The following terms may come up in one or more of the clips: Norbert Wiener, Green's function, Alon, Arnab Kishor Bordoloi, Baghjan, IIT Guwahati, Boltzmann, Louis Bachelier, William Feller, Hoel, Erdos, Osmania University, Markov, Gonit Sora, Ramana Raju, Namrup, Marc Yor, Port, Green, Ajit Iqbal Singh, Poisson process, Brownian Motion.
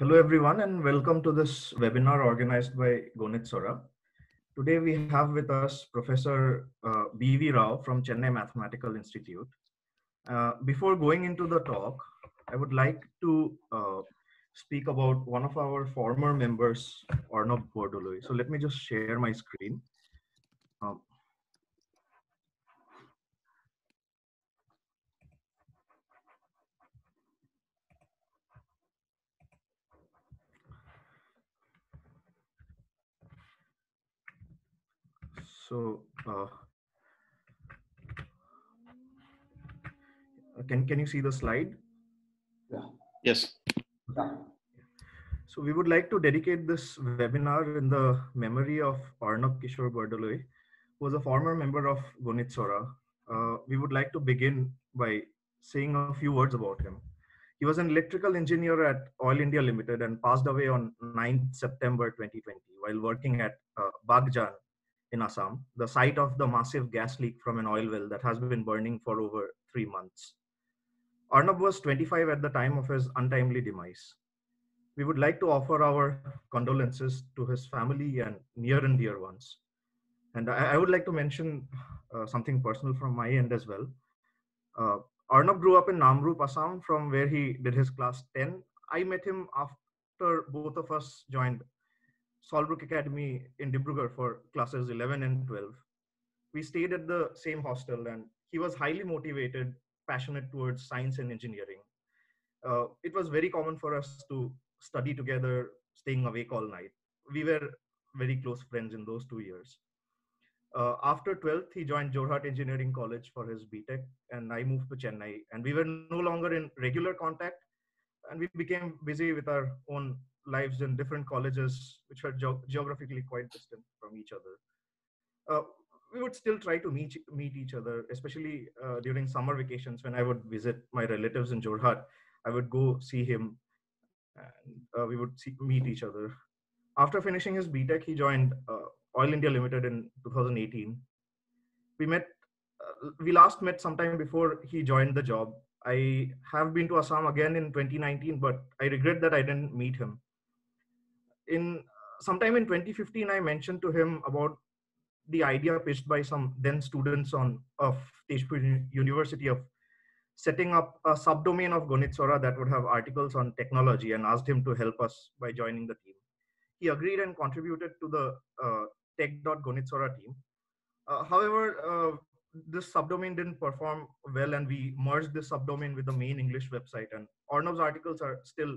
Hello everyone and welcome to this webinar organized by Gonit Sora. Today we have with us Professor B.V. Rao from Chennai Mathematical Institute. Before going into the talk, I would like to speak about one of our former members, Arnab Kishor Bordoloi. So let me just share my screen. So can you see the slide? Yeah. Yes. Yeah. So we would like to dedicate this webinar in the memory of Arnab Kishor Bordoloi, who was a former member of Gonit Sora. We would like to begin by saying a few words about him. He was an electrical engineer at Oil India Limited and passed away on 9th September 2020 while working at Baghjan in Assam, the site of the massive gas leak from an oil well that has been burning for over 3 months. Arnab was 25 at the time of his untimely demise. We would like to offer our condolences to his family and near and dear ones. And I would like to mention something personal from my end as well. Arnab grew up in Namrup, Assam, from where he did his class 10. I met him after both of us joined Solved Academy in Dibrugarh for classes 11 and 12. We stayed at the same hostel and he was highly motivated, passionate towards science and engineering. It was very common for us to study together, staying awake all night. We were very close friends in those 2 years. After 12th, he joined Jorhat Engineering College for his BTech and I moved to Chennai and we were no longer in regular contact and we became busy with our own lives in different colleges, which were geographically quite distant from each other. We would still try to meet each other, especially during summer vacations when I would visit my relatives in Jorhat. I would go see him and we would meet each other. After finishing his BTech, he joined Oil India Limited in 2018. We last met sometime before he joined the job. I have been to Assam again in 2019, but I regret that I didn't meet him. Sometime in 2015, I mentioned to him about the idea pitched by some then students of Tezpur University of setting up a subdomain of Gonit Sora that would have articles on technology and asked him to help us by joining the team. He agreed and contributed to the tech.Gonit Sora team. However, this subdomain didn't perform well and we merged this subdomain with the main English website, and Arnab's articles are still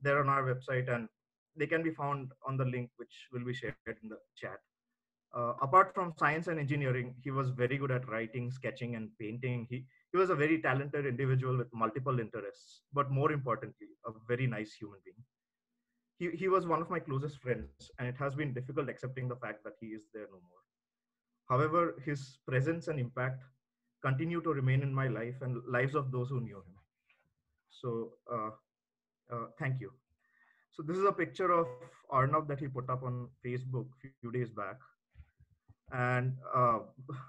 there on our website and they can be found on the link which will be shared in the chat. Apart from science and engineering, he was very good at writing, sketching and painting. He was a very talented individual with multiple interests, but more importantly, a very nice human being. He was one of my closest friends and it has been difficult accepting the fact that he is there no more. However, his presence and impact continue to remain in my life and lives of those who knew him. So thank you. So this is a picture of Arnab that he put up on Facebook a few days back. And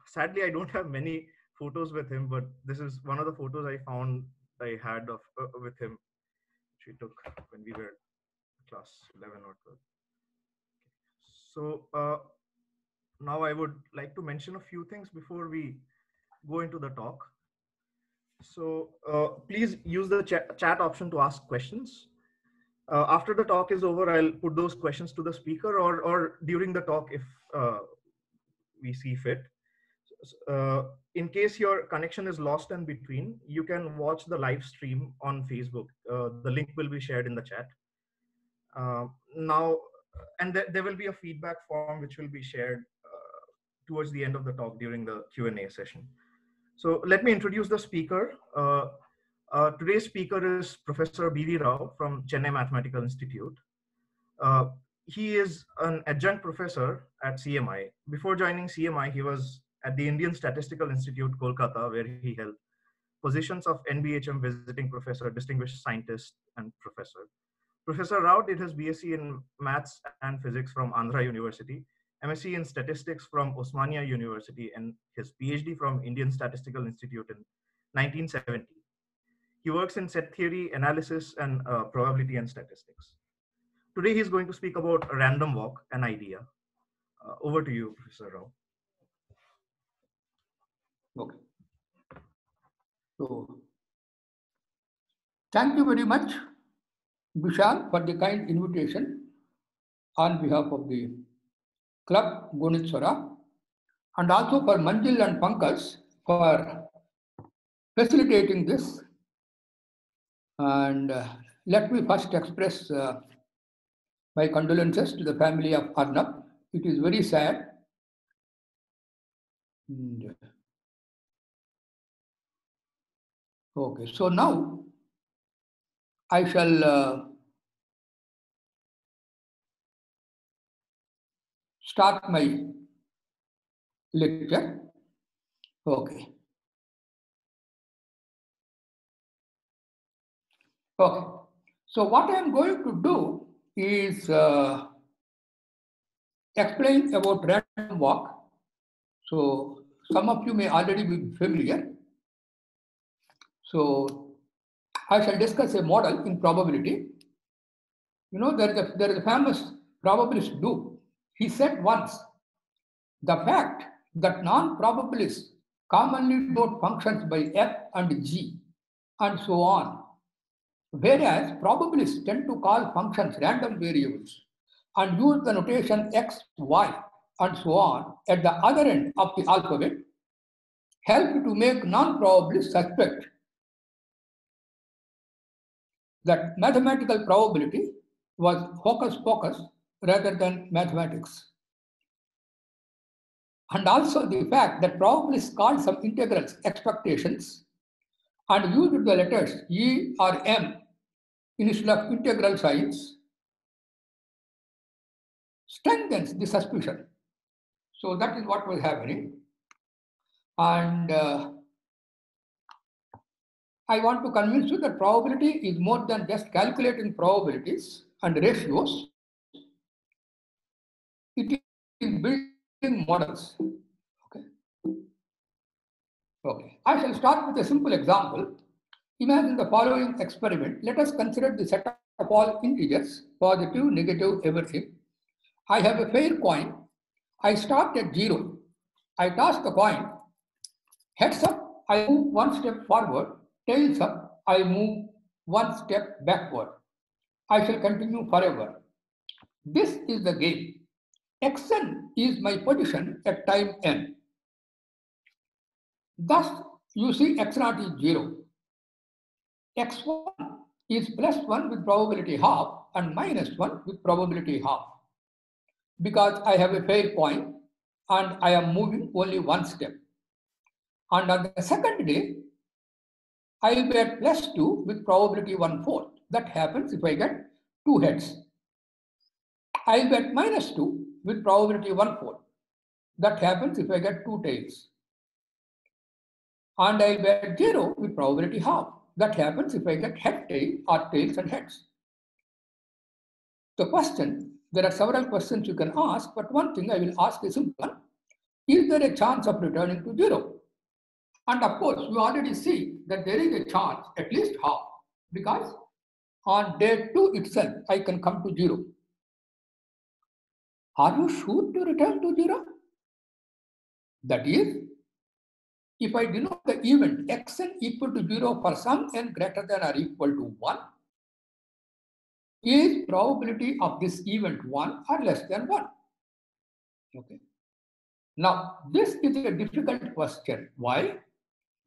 sadly, I don't have many photos with him, but this is one of the photos I found I had of with him, which we took when we were class 11 or 12. So, now I would like to mention a few things before we go into the talk. So please use the chat option to ask questions. After the talk is over, I'll put those questions to the speaker or during the talk if we see fit. In case your connection is lost in between, you can watch the live stream on Facebook. The link will be shared in the chat. There will be a feedback form which will be shared towards the end of the talk during the Q&A session. So let me introduce the speaker. Today's speaker is Professor B.V. Rao from Chennai Mathematical Institute. He is an adjunct professor at CMI. Before joining CMI, he was at the Indian Statistical Institute, Kolkata, where he held positions of NBHM visiting professor, distinguished scientist, and professor. Professor Rao did his BSc in Maths and Physics from Andhra University, MSc in Statistics from Osmania University, and his PhD from Indian Statistical Institute in 1970. He works in set theory, analysis, and probability and statistics. Today he is going to speak about random walk, an idea. Over to you, Professor Rao. Okay. So, thank you very much, Vishal, for the kind invitation on behalf of the club Gonit Sora, and also for Manjil and Pankaj for facilitating this. And let me first express my condolences to the family of Arnab. It is very sad. Okay, so now I shall start my lecture. Okay. Okay, so what I am going to do is explain about random walk. So some of you may already be familiar. So I shall discuss a model in probability. You know, there is a famous probabilist Doob. He said once, the fact that non-probabilists commonly denote functions by f and g and so on, whereas probabilists tend to call functions random variables and use the notation x, y, and so on at the other end of the alphabet, help to make non-probabilists suspect that mathematical probability was hocus pocus rather than mathematics. And also the fact that probabilists called some integrals expectations and used the letters E or M instead of integral signs strengthens the suspicion. So that is what was happening. And I want to convince you that probability is more than just calculating probabilities and ratios. It is building models. Okay, I shall start with a simple example. Imagine the following experiment. Let us consider the set of all integers, positive, negative, everything. I have a fair coin. I start at 0. I toss the coin. Heads up, I move one step forward. Tails up, I move one step backward. I shall continue forever. This is the game. Xn is my position at time n. Thus, you see x0 is 0. x1 is plus 1 with probability half and minus 1 with probability half. Because I have a fair coin and I am moving only one step. And on the second day, I will be at plus 2 with probability 1/4. That happens if I get 2 heads. I will be at minus 2 with probability 1/4. That happens if I get 2 tails. And I get 0 with probability half. That happens if I get head tail or tails and heads. The question, there are several questions you can ask, but one thing I will ask is simple one. Is there a chance of returning to 0? And of course, we already see that there is a chance, at least half, because on day 2 itself, I can come to 0. Are you sure to return to 0? That is, if I denote the event xn equal to 0 for some n greater than or equal to 1, is probability of this event 1 or less than 1? Okay. Now, this is a difficult question. Why?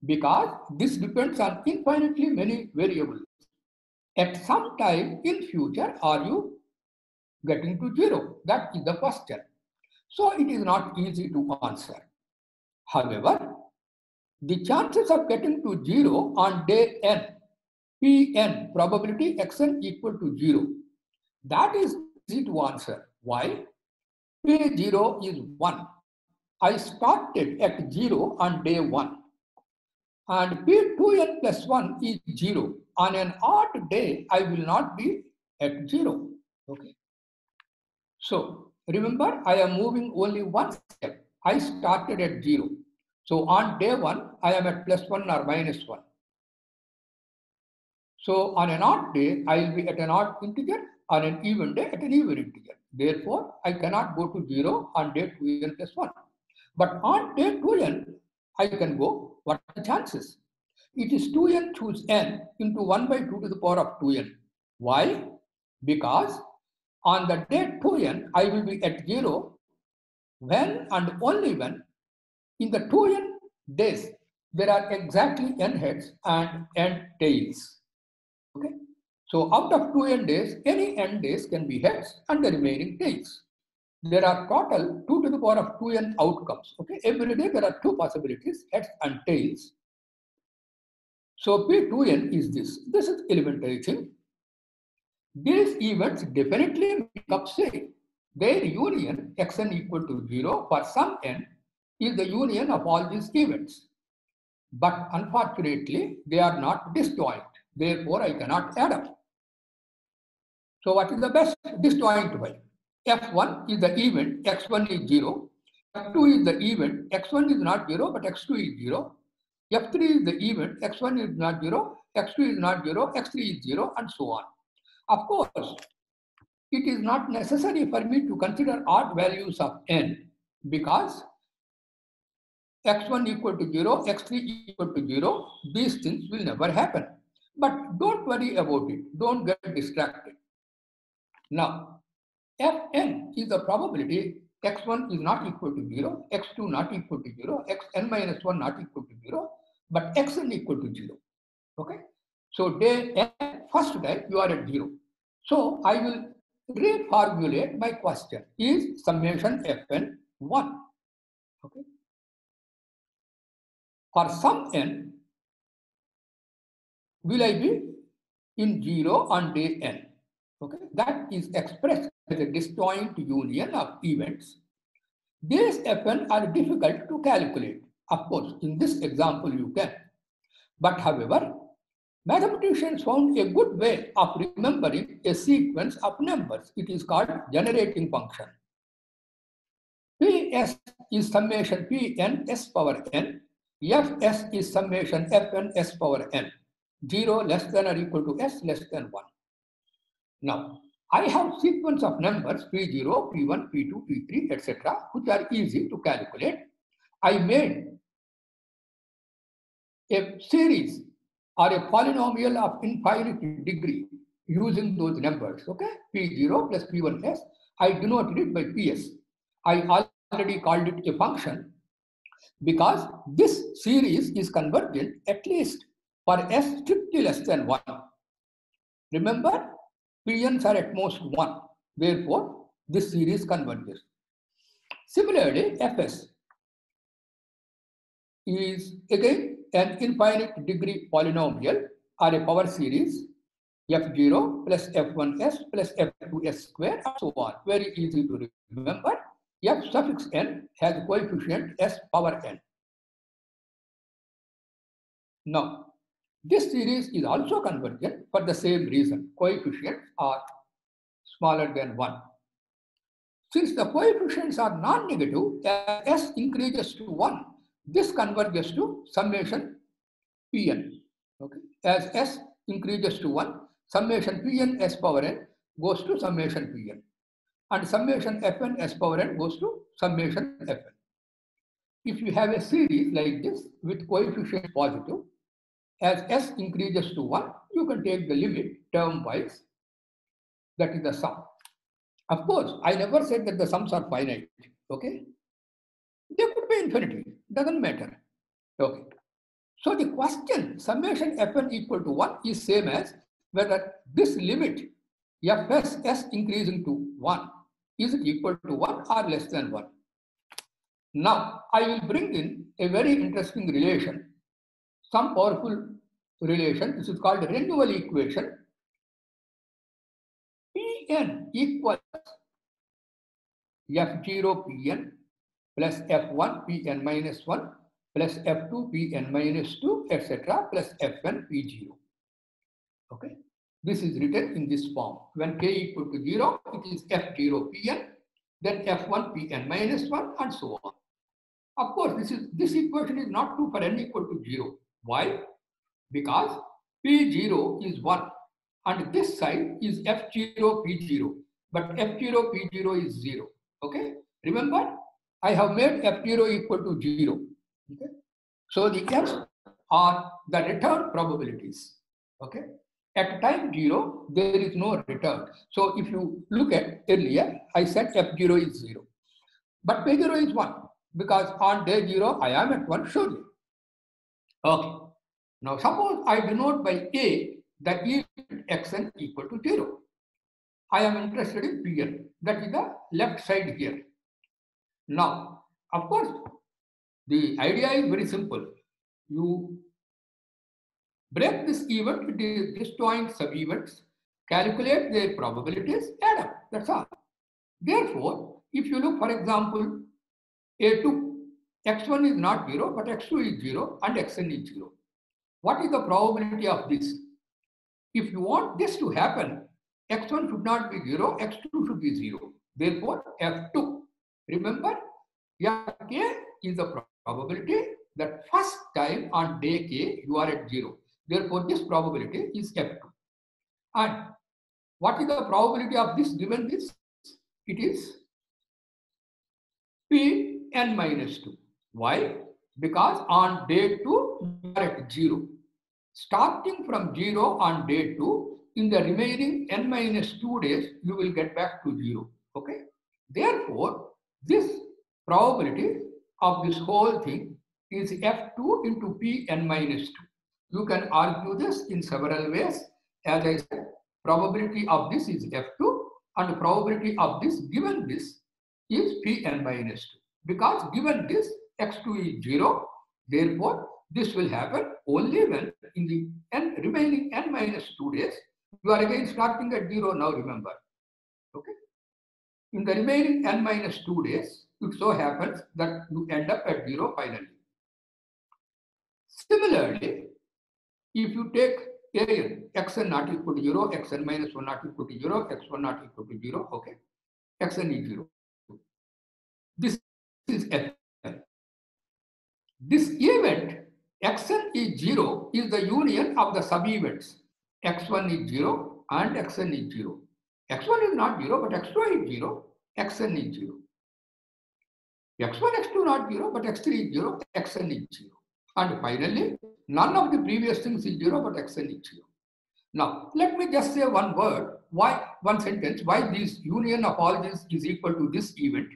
Because this depends on infinitely many variables. At some time in future, are you getting to 0? That is the question. So, it is not easy to answer. However, the chances of getting to 0 on day n, Pn, probability xn equal to 0. That is easy to answer. Why? P0 is 1. I started at 0 on day 1. And P2n plus 1 is 0. On an odd day, I will not be at 0. Okay. So, remember, I am moving only one step. I started at 0. So on day 1, I am at plus 1 or minus 1. So on an odd day, I will be at an odd integer on an even day at an even integer. Therefore, I cannot go to 0 on day 2n plus 1. But on day 2n, I can go. What are the chances? It is 2n choose n into 1 by 2 to the power of 2n. Why? Because on the day 2n, I will be at 0 when and only when in the 2n days there are exactly n heads and n tails. Okay. So out of 2n days, any n days can be heads and the remaining tails. There are total 2 to the power of 2n outcomes. Okay. Every day there are two possibilities, heads and tails. So P2n is this. This is elementary thing. These events definitely make up, say, their union xn equal to 0 for some n is the union of all these events. But unfortunately, they are not disjoint. Therefore, I cannot add up. So what is the best disjoint way? F1 is the event, x1 is 0. F2 is the event, x1 is not 0, but x2 is 0. F3 is the event, x1 is not 0, x2 is not 0, x3 is 0, and so on. Of course, it is not necessary for me to consider odd values of n because x1 equal to 0, x3 equal to 0, these things will never happen. But don't worry about it. Don't get distracted. Now, Fn is the probability x1 is not equal to 0, x2 not equal to 0, xn minus 1 not equal to 0, but xn equal to 0. Okay? So day n, first day, you are at 0. So I will reformulate my question. Is summation Fn 1? Okay? For some n, will I be in 0 on day n? Okay, that is expressed as a disjoint union of events. These Fn are difficult to calculate. Of course, in this example you can. But however, mathematicians found a good way of remembering a sequence of numbers. It is called generating function. Ps is summation Pn s power n. Fs is summation Fn s power n. 0 less than or equal to s less than 1. Now, I have sequence of numbers P0, P1, P2, P3, etc. which are easy to calculate. I made a series or a polynomial of infinite degree using those numbers. Okay, P0 plus P1s. I denoted it by Ps. I already called it a function because this series is convergent at least for s strictly less than 1. Remember, Pn's are at most 1. Therefore, this series converges. Similarly, Fs is again an infinite degree polynomial or a power series f0 plus f1s plus f2s square and so on. Very easy to remember. F suffix n has coefficient s power n. Now, this series is also convergent for the same reason. Coefficients are smaller than 1. Since the coefficients are non-negative, as s increases to 1, this converges to summation Pn. Okay? As s increases to 1, summation Pn s power n goes to summation Pn. And summation Fn s power n goes to summation Fn. If you have a series like this with coefficient positive, as s increases to 1, you can take the limit term-wise. That is the sum. Of course, I never said that the sums are finite. Okay, they could be infinity. Doesn't matter. Okay. So the question summation Fn equal to 1 is same as whether this limit Fs s increasing to 1 is it equal to 1 or less than 1. Now I will bring in a very interesting relation. Some powerful relation, this is called renewal equation. Pn equals f0 Pn plus f1 Pn minus 1 plus f2 Pn minus 2, etc. plus Fn P0. Okay, this is written in this form. When k equal to 0, it is f0 Pn, then f1 Pn minus 1, and so on. Of course, this equation is not true for n equal to 0. Why? Because P0 is 1 and this side is F0, P0, but F0, P0 is 0. Okay, remember, I have made F0 equal to 0. Okay, so the F's are the return probabilities. Okay, at time 0 there is no return. So if you look at earlier, I said F0 is 0, but P0 is 1 because on day 0 I am at 1 surely. Okay. Now suppose I denote by A that xn equal to 0. I am interested in Pn. That is the left side here. Now, of course, the idea is very simple. You break this event into disjoint sub-events, calculate their probabilities, add up. That's all. Therefore, if you look, for example, A2, x1 is not 0, but x2 is 0 and xn is 0. What is the probability of this? If you want this to happen, x1 should not be 0, x2 should be 0. Therefore, F2. Remember, K is the probability that first time on day K you are at 0. Therefore, this probability is F2. And what is the probability of this given this? It is Pn minus 2. Why? Because on day 2 you are at 0. Starting from 0 on day 2, in the remaining n minus 2 days you will get back to 0. Okay. Therefore, this probability of this whole thing is F2 into Pn minus 2. You can argue this in several ways. As I said, probability of this is F2, and the probability of this given this is Pn minus 2. Because given this, x2 is 0, therefore this will happen only when in the remaining n minus 2 days you are again starting at 0 now, remember. Okay, in the remaining n minus 2 days it so happens that you end up at 0 finally. Similarly, if you take xn not equal to 0, xn minus 1 not equal to 0, x1 not equal to 0, okay, xn is 0. This is f. This event xn is 0 is the union of the sub events. x1 is 0 and xn is 0. x1 is not 0, but x2 is 0, xn is 0. x1, x2 not 0, but x3 is 0, xn is 0. And finally, none of the previous things is 0, but xn is 0. Now, let me just say one word, one sentence, why this union of all this is equal to this event.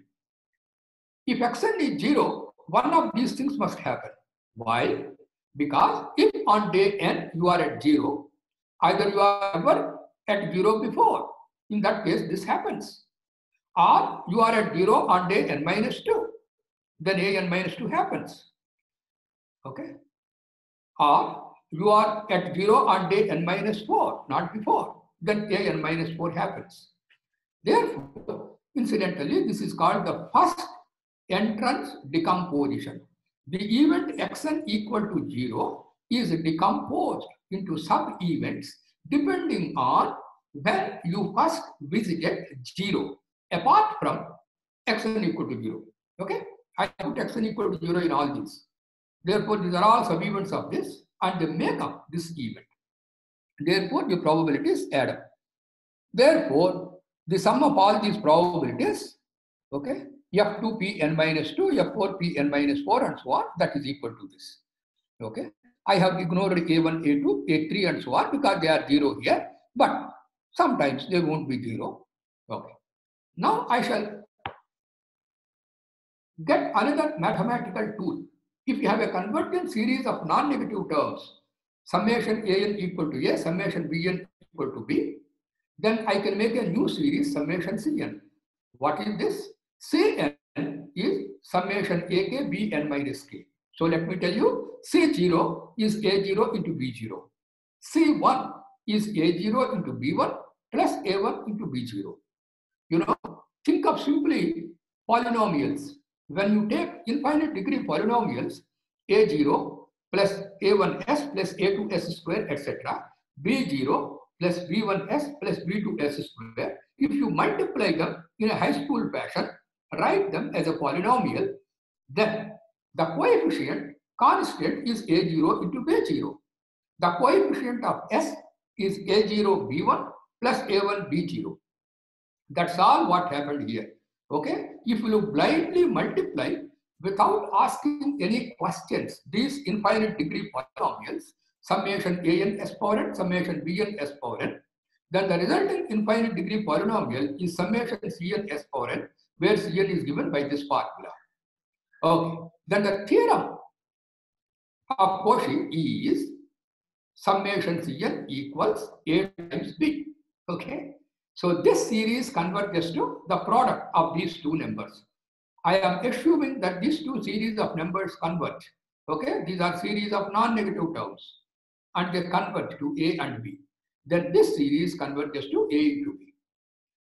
If xn is 0, one of these things must happen. Why? Because if on day n you are at 0, either you are ever at 0 before, in that case this happens, or you are at 0 on day n minus 2, then a n minus 2 happens. Okay? Or you are at 0 on day n minus 4, not before, then a n minus 4 happens. Therefore, incidentally, this is called the first entrance decomposition. The event xn equal to 0 is decomposed into sub-events depending on when you first visited 0, apart from xn equal to 0. Okay? I put xn equal to 0 in all these. Therefore, these are all sub-events of this and they make up this event. Therefore, the probabilities add up. Therefore, the sum of all these probabilities, okay, F2 Pn minus 2, F4 Pn minus 4 and so on, that is equal to this. Okay. I have ignored A1, A2, A3 and so on because they are 0 here, but sometimes they won't be 0. Okay. Now I shall get another mathematical tool. If you have a convergent series of non-negative terms, summation An equal to A, summation Bn equal to B, then I can make a new series, summation Cn. What is this? Cn is summation ak bn minus k. So let me tell you, C0 is A0 into B0. C1 is A0 into B1 plus A1 into B0. You know, think of simply polynomials. When you take infinite degree polynomials, A0 plus A1s plus A2s square, etc. B0 plus B1s plus B2s square. If you multiply them in a high school fashion, write them as a polynomial, then the coefficient constant is A0 into B0. The coefficient of S is A0 B1 plus A1 B0. That's all what happened here. Okay, if you blindly multiply without asking any questions these infinite degree polynomials, summation an s power n, summation bn s power n, then the resulting infinite degree polynomial is summation cn s power n, where cn is given by this formula. Okay, then the theorem of Cauchy is summation cn equals a times b. Okay, so this series converges to the product of these two numbers. I am assuming that these two series of numbers converge. Okay, these are series of non-negative terms, and they converge to a and b. Then this series converges to a into b.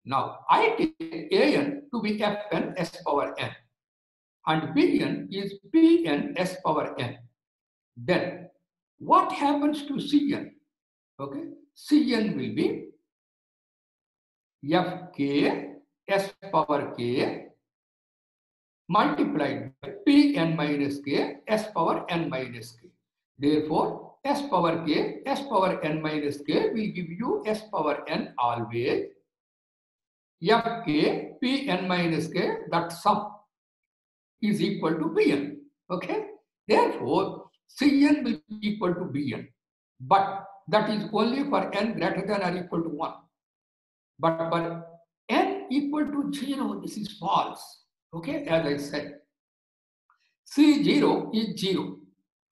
Now I take an to be fn s power n, and bn is bn s power n. Then what happens to cn? Okay, cn will be fk s power k multiplied by pn minus k s power n minus k. Therefore, s power n minus k will give you s power n always fk pn minus k, that sum is equal to bn. Okay, therefore cn will be equal to bn, but that is only for n greater than or equal to 1. But for n equal to 0, this is false. Okay, as I said, c0 is 0.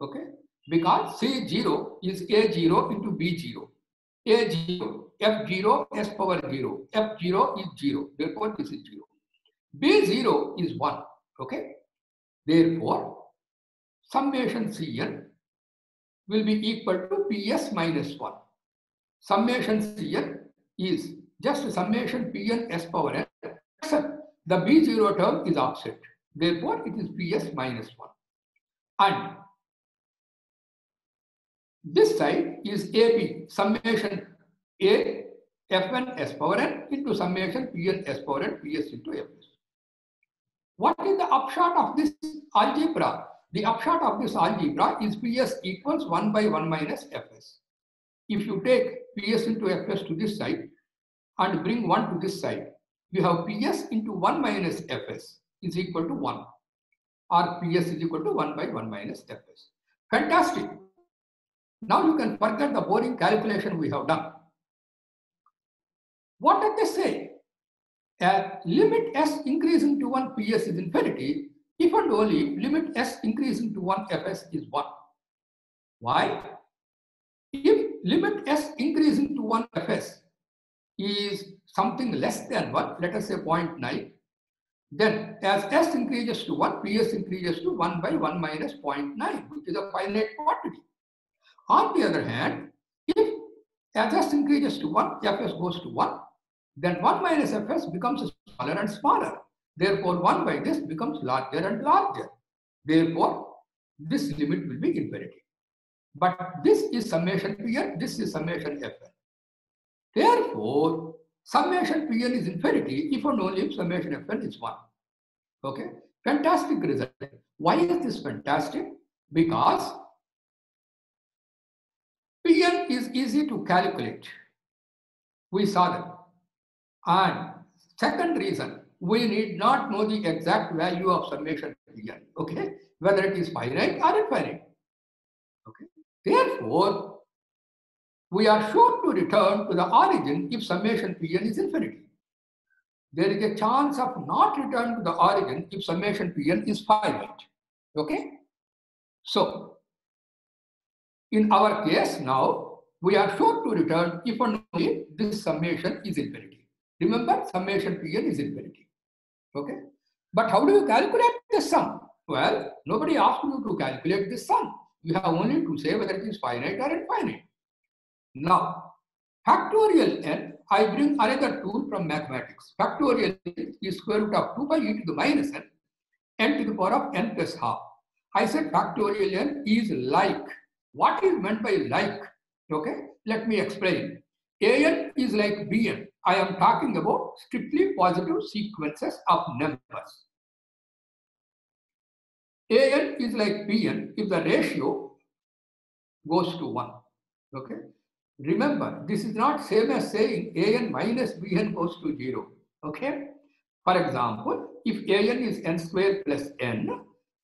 Okay, because c0 is a0 into b0, a0 f0 s power 0, f0 is 0, therefore this is 0. b0 is 1. Okay, therefore summation cn will be equal to ps minus 1. Summation cn is just summation pn s power n, except the b0 term is absent. Therefore, it is ps minus 1. And this side is ab, summation a fn s power n into summation pn s power n, ps into fs. What is the upshot of this algebra? The upshot of this algebra is ps equals 1 by 1 minus fs. If you take ps into fs to this side and bring 1 to this side, you have ps into 1 minus fs is equal to 1, or ps is equal to 1 by 1 minus fs. Fantastic. Now you can forget the boring calculation we have done. What did they say? Limit s increasing to 1 ps is infinity if and only if limit s increasing to 1 fs is 1. Why? If limit s increasing to 1 fs is something less than 1, let us say 0.9, then as s increases to 1, ps increases to 1 by 1 minus 0.9, which is a finite quantity. On the other hand, if as s increases to 1, fs goes to 1, then 1 minus fs becomes smaller and smaller. Therefore, 1 by this becomes larger and larger. Therefore, this limit will be infinity. But this is summation pn, this is summation fn. Therefore, summation pn is infinity if and only if summation fn is 1. Okay, fantastic result. Why is this fantastic? Because pn is easy to calculate. We saw that. And second reason, we need not know the exact value of summation pn. Okay, whether it is finite or infinite. Okay, therefore, we are sure to return to the origin if summation pn is infinity. There is a chance of not return to the origin if summation pn is finite. Okay, so in our case now, we are sure to return if and only if this summation is infinity. Remember, summation pn is infinity. Okay, but how do you calculate this sum? Well, nobody asked you to calculate this sum. You have only to say whether it is finite or infinite. Now, factorial n, I bring another tool from mathematics. Factorial n is square root of 2 by e to the minus n, n to the power of n plus half. I said factorial n is like. What is meant by like? Okay, let me explain. An is like bn. I am talking about strictly positive sequences of numbers. An is like bn if the ratio goes to 1. Okay, Remember, this is not same as saying an minus bn goes to 0. Okay. For example, if an is n square plus n,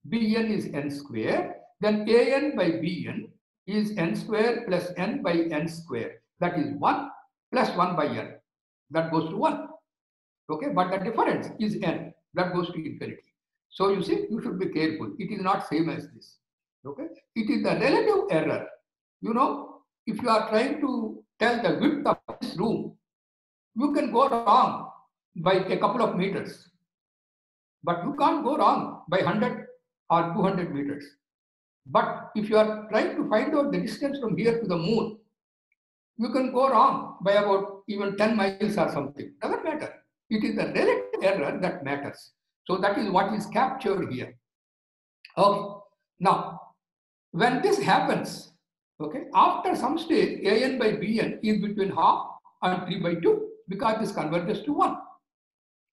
bn is n square, then an by bn is n square plus n by n square. That is 1 plus 1 by n. That goes to 1. Okay, but the difference is n. That goes to infinity. So you see, you should be careful. It is not same as this. Okay, it is the relative error. You know, if you are trying to tell the width of this room, you can go wrong by a couple of meters, but you can't go wrong by 100 or 200 meters. But if you are trying to find out the distance from here to the moon, you can go wrong by about even 10 miles or something. Doesn't matter. It is the relative error that matters. So that is what is captured here. Okay. Now, when this happens, okay, after some stage, an by bn is between half and 3/2 because this converges to 1,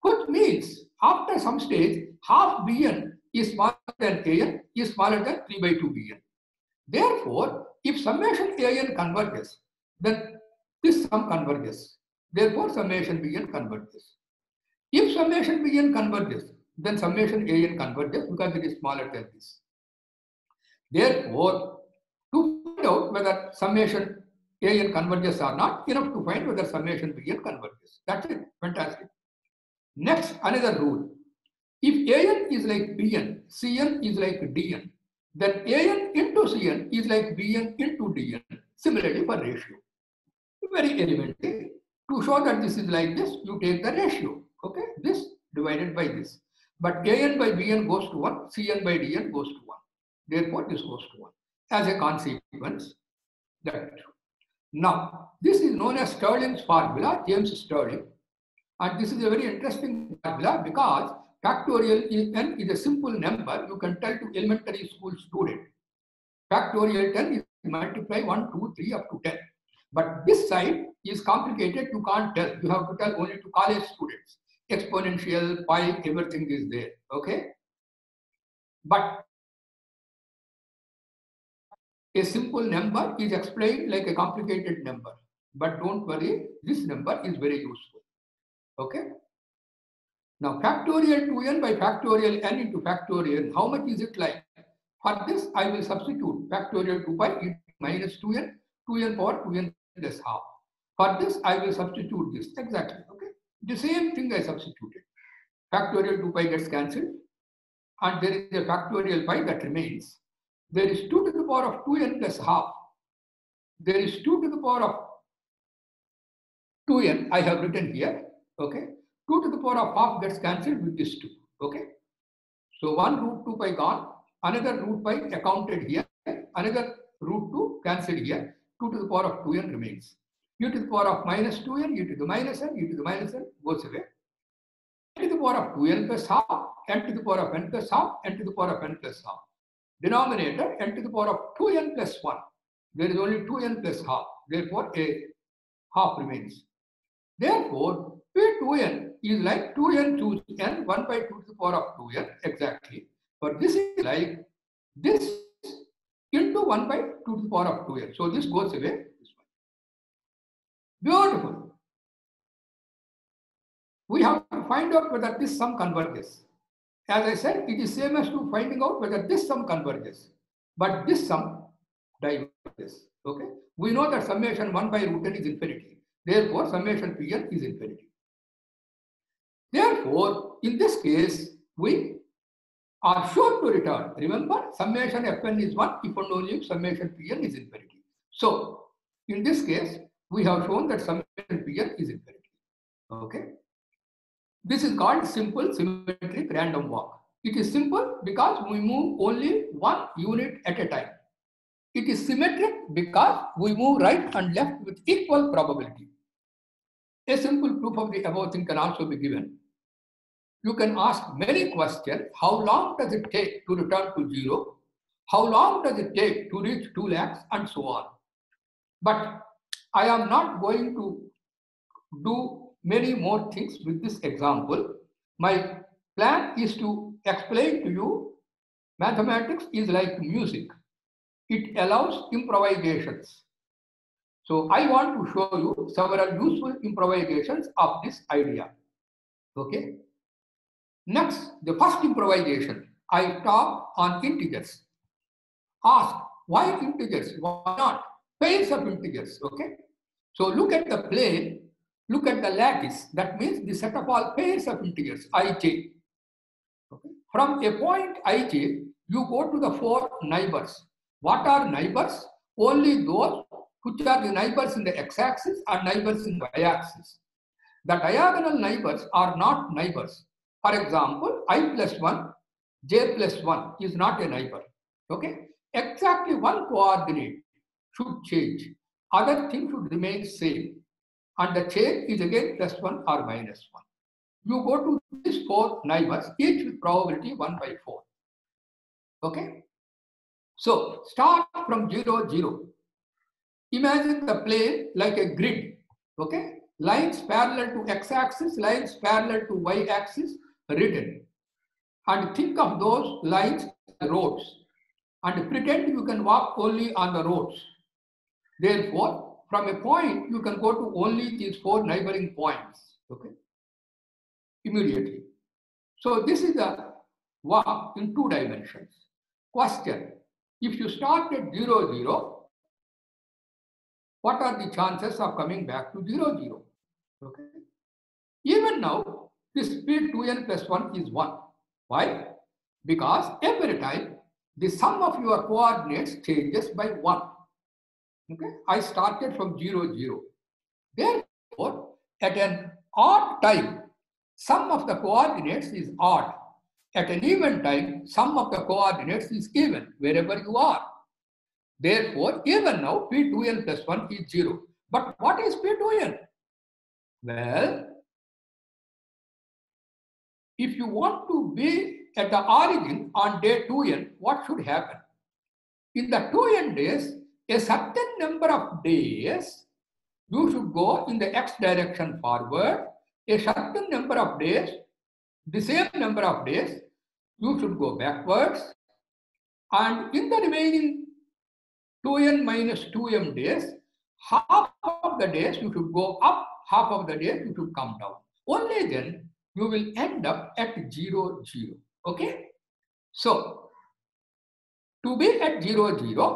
which means after some stage, half bn is smaller than an is smaller than 3/2 bn. Therefore, if summation an converges, then this sum converges. Therefore, summation bn converges. If summation bn converges, then summation an converges because it is smaller than this. Therefore, to find out whether summation an converges or not, enough to find whether summation bn converges. That's it. Fantastic. Next, another rule. If an is like bn, cn is like dn, then an into cn is like bn into dn. Similarly for ratio. Very elementary. To show that this is like this, you take the ratio. Okay, this divided by this. But an by bn goes to 1, cn by dn goes to 1. Therefore, this goes to 1 as a consequence. That now this is known as Stirling's formula, James Stirling, and this is a very interesting formula because factorial n is a simple number you can tell to elementary school student. Factorial 10 is multiply 1, 2, 3 up to 10. But this side is complicated. You can't tell. You have to tell only to college students. Exponential, pi, everything is there. Okay, but a simple number is explained like a complicated number, but don't worry, this number is very useful. Okay. Now, factorial 2n by factorial n into factorial, how much is it like? For this, I will substitute factorial 2 by e minus 2n, 2n power 2n plus half. For this, I will substitute this exactly. Okay. The same thing I substituted. Factorial 2 by gets cancelled, and there is a factorial pi that remains. There is 2 to the power of 2n plus half. There is 2 to the power of 2n. I have written here. Okay, 2 to the power of half gets cancelled with this 2. Okay, so one root 2 pi gone, another root pi accounted here, another root 2 cancelled here. 2 to the power of 2n remains. E to the power of minus 2n, e to the minus n, e to the minus n goes away. N to the power of 2n plus half, n to the power of n plus half, n to the power of n plus half. Denominator n to the power of 2n plus 1. There is only 2n plus half. Therefore, a half remains. Therefore, p2n is like 2n choose n 1 by 2 to the power of 2n exactly. But this is like this into 1 by 2 to the power of 2n. So this goes away. This one. Beautiful. We have to find out whether this sum converges. As I said, it is same as to finding out whether this sum converges, but this sum diverges. Okay, we know that summation 1/√n is infinity. Therefore, summation Pn is infinity. Therefore, in this case, we are sure to return. Remember, summation Fn is 1 if and only if summation Pn is infinity. So, in this case, we have shown that summation Pn is infinity. Okay. This is called simple symmetric random walk. It is simple because we move only one unit at a time. It is symmetric because we move right and left with equal probability. A simple proof of the above thing can also be given. You can ask many questions. How long does it take to return to 0? How long does it take to reach 2 lakhs and so on? But I am not going to do many more things with this example. My plan is to explain to you mathematics is like music. It allows improvisations. So I want to show you several useful improvisations of this idea. Okay. Next, the first improvisation. I talk on integers. Ask why integers? Why not pairs of integers? Okay. So look at the plane. Look at the lattice. That means the set of all pairs of integers ij. Okay. From a point ij, you go to the four neighbors. What are neighbors? Only those which are the neighbors in the x-axis or neighbors in the y-axis. The diagonal neighbors are not neighbors. For example, i + 1, j + 1 is not a neighbor. Okay, exactly one coordinate should change. Other thing should remain same, and the change is again +1 or -1. You go to these four neighbors, each with probability 1/4. Okay, so start from 0, 0. Imagine the plane like a grid. Okay, lines parallel to x-axis, lines parallel to y-axis written, and think of those lines as roads, and pretend you can walk only on the roads. Therefore, from a point you can go to only these four neighboring points. Okay, immediately. So this is a walk in two dimensions. Question: if you start at 0, 0. What are the chances of coming back to 0, 0? Okay. Even now, the speed 2n + 1 is 1. Why? Because every time the sum of your coordinates changes by 1. Okay. I started from 0, 0. Therefore, at an odd time, sum of the coordinates is odd. At an even time, sum of the coordinates is even wherever you are. Therefore, even now p2n + 1 is 0. But what is p2n? Well, if you want to be at the origin on day 2n, what should happen? In the 2n days, a certain number of days you should go in the x direction forward. A certain number of days, the same number of days, you should go backwards, and in the remaining 2n - 2m days, half of the days you should go up, half of the days you should come down. Only then you will end up at 0, 0. Okay. So to be at 0, 0,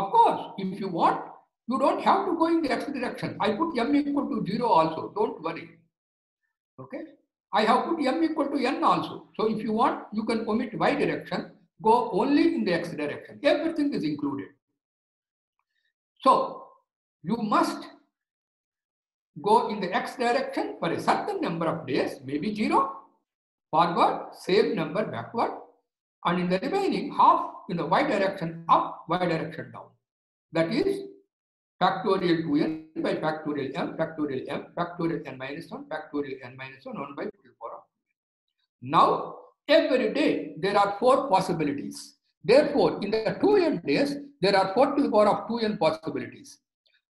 of course, if you want, you don't have to go in the x direction. I put m = 0 also. Don't worry. Okay. I have put m = n also. So if you want, you can omit y direction. Go only in the x direction. Everything is included. So you must go in the x direction for a certain number of days, maybe 0 forward, same number backward, and in the remaining half in the y direction up, y direction down. That is ·2n / ·m ·m ·n - 1 ·n - 1 ·n - 1 1/4. Now, every day there are four possibilities. Therefore, in the 2n days there are 4^2n possibilities.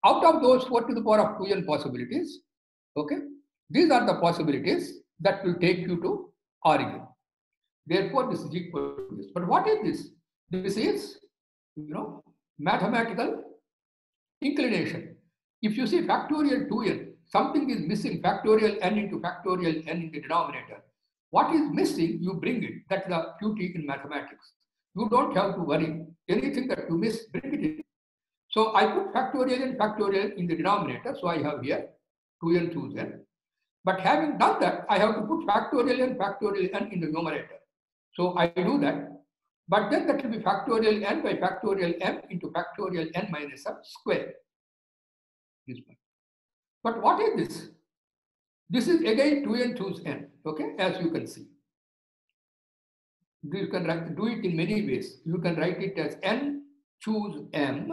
Out of those 4^2n possibilities, okay, these are the possibilities that will take you to origin. Therefore, this is equal to this. But what is this? This is, you know, mathematical inclination. If you see ·2n, something is missing. ·n × ·n in the denominator. What is missing, you bring it. That's the beauty in mathematics. You don't have to worry. Anything that you miss, bring it in. So I put ·and · in the denominator. So I have here 2n, 2n. But having done that, I have to put ·and · n in the numerator. So I do that. But then that will be ·n/(m × ·n−m)². This one. But what is this? This is again 2n, 2n. Okay, as you can see, you can do it in many ways. You can write it as n·m × n·n−m.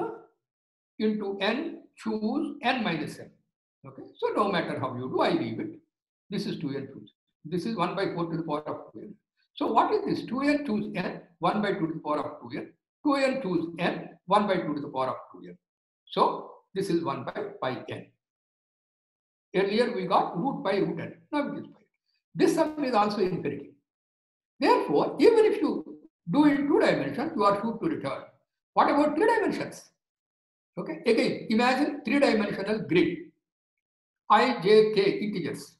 Okay, so no matter how you do, I leave it. This is 2n, 2n. This is 1/4^2n. So what is this? 2n, 2n, 1/2^2n, 2n, 2n, 1/2^2n. So this is 1/πn. Earlier we got √π, √n. Now it is π. This sum is also infinity. Therefore, even if you do it in two dimensions, you are sure to return. What about three dimensions? Okay, again imagine three-dimensional grid I, J, K integers.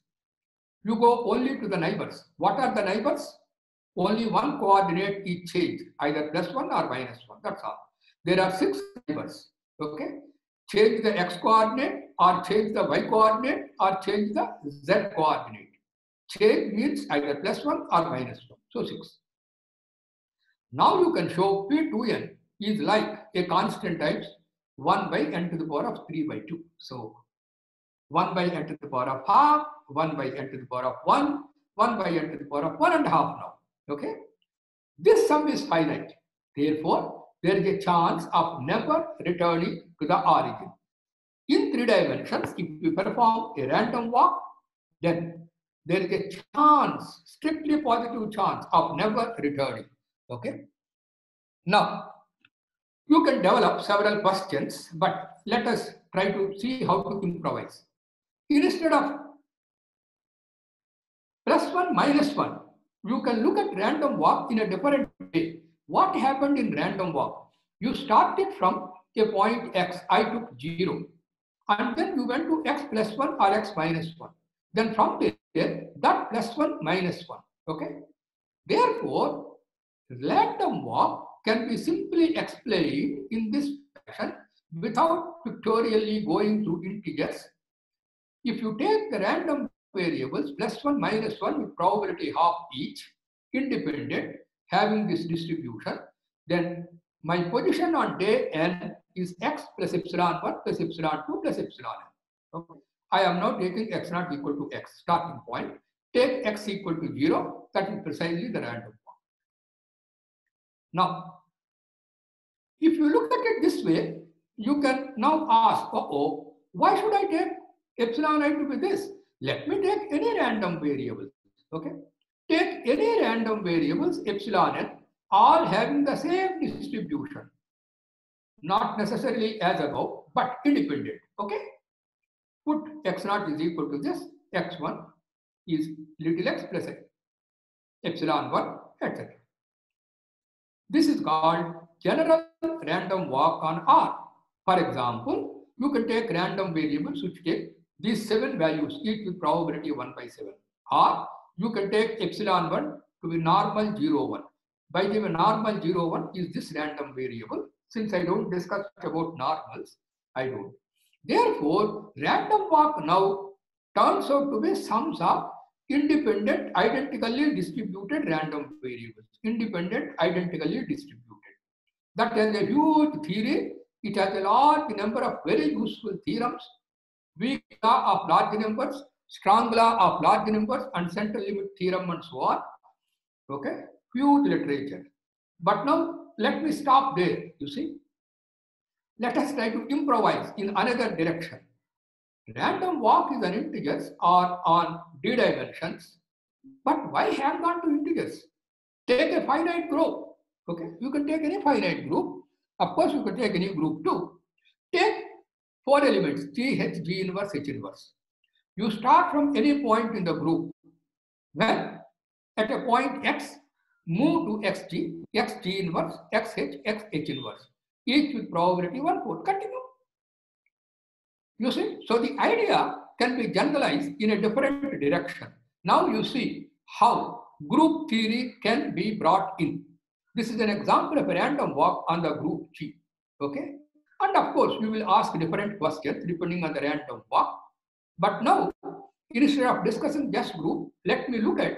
You go only to the neighbors. What are the neighbors? Only one coordinate is changed, either +1 or -1. That's all. There are 6 neighbors. Okay, change the x coordinate, or change the y coordinate, or change the z coordinate. Change means either +1 or -1. So 6. Now you can show P2n is like a constant times 1/n³/2. So 1/n³/2, 1/n³/1, 1/n³/1½ now. Okay, this sum is finite. Therefore, there is a chance of never returning to the origin. In 3 dimensions, if we perform a random walk, then there is a chance, strictly positive chance, of never returning. Okay. Now, you can develop several questions, but let us try to see how to improvise. Instead of +1 -1, you can look at random walk in a different way. What happened in random walk? You started from a point x. I took 0, and then you went to x+1 or x-1. Then from there, that +1 -1. Okay. Therefore, random walk can be simply explained in this fashion without pictorially going through integers. If you take the random variables +1 -1 with probability half each, independent, having this distribution, then my position on day n is x + ε1 + ε2 + ε n. Okay. I am now taking x0 = x starting point. Take x = 0. That is precisely the random walk. Now, if you look at it this way, you can now ask, oh, why should I take epsilon I to be this? Let me take any random variables. Okay, take any random variables epsilon n, all having the same distribution, not necessarily as above, but independent. Okay, put x0 = this, x1 is little x plus ε1, etc. This is called general random walk on R. For example, you can take random variables which take these 7 values each with probability 1/7, or you can take ε1 to be normal 0,1. By the way, normal 0,1 is this random variable. Since I don't discuss about normals, I don't. Therefore, random walk now turns out to be sums of independent, identically distributed random variables. Independent, identically distributed. That is a huge theory. It has a large number of very useful theorems. Weak law of large numbers, strong law of large numbers, and central limit theorem, and so on. Okay, huge literature. But now let me stop there. You see, let us try to improvise in another direction. Random walk is on integers or on d-dimensions, but why hang on to integers? Take a finite group. Okay, you can take any finite group. Of course, you can take any group too. Take 4 elements G, H, G inverse, H inverse. You start from any point in the group. When at a point X, move to XG, XG inverse, XH, XH inverse, each with probability 1/4. Continue. You see, so the idea can be generalized in a different direction. Now you see how group theory can be brought in. This is an example of a random walk on the group G. Okay. And of course, we will ask different questions depending on the random walk. But now, instead of discussing just group, let me look at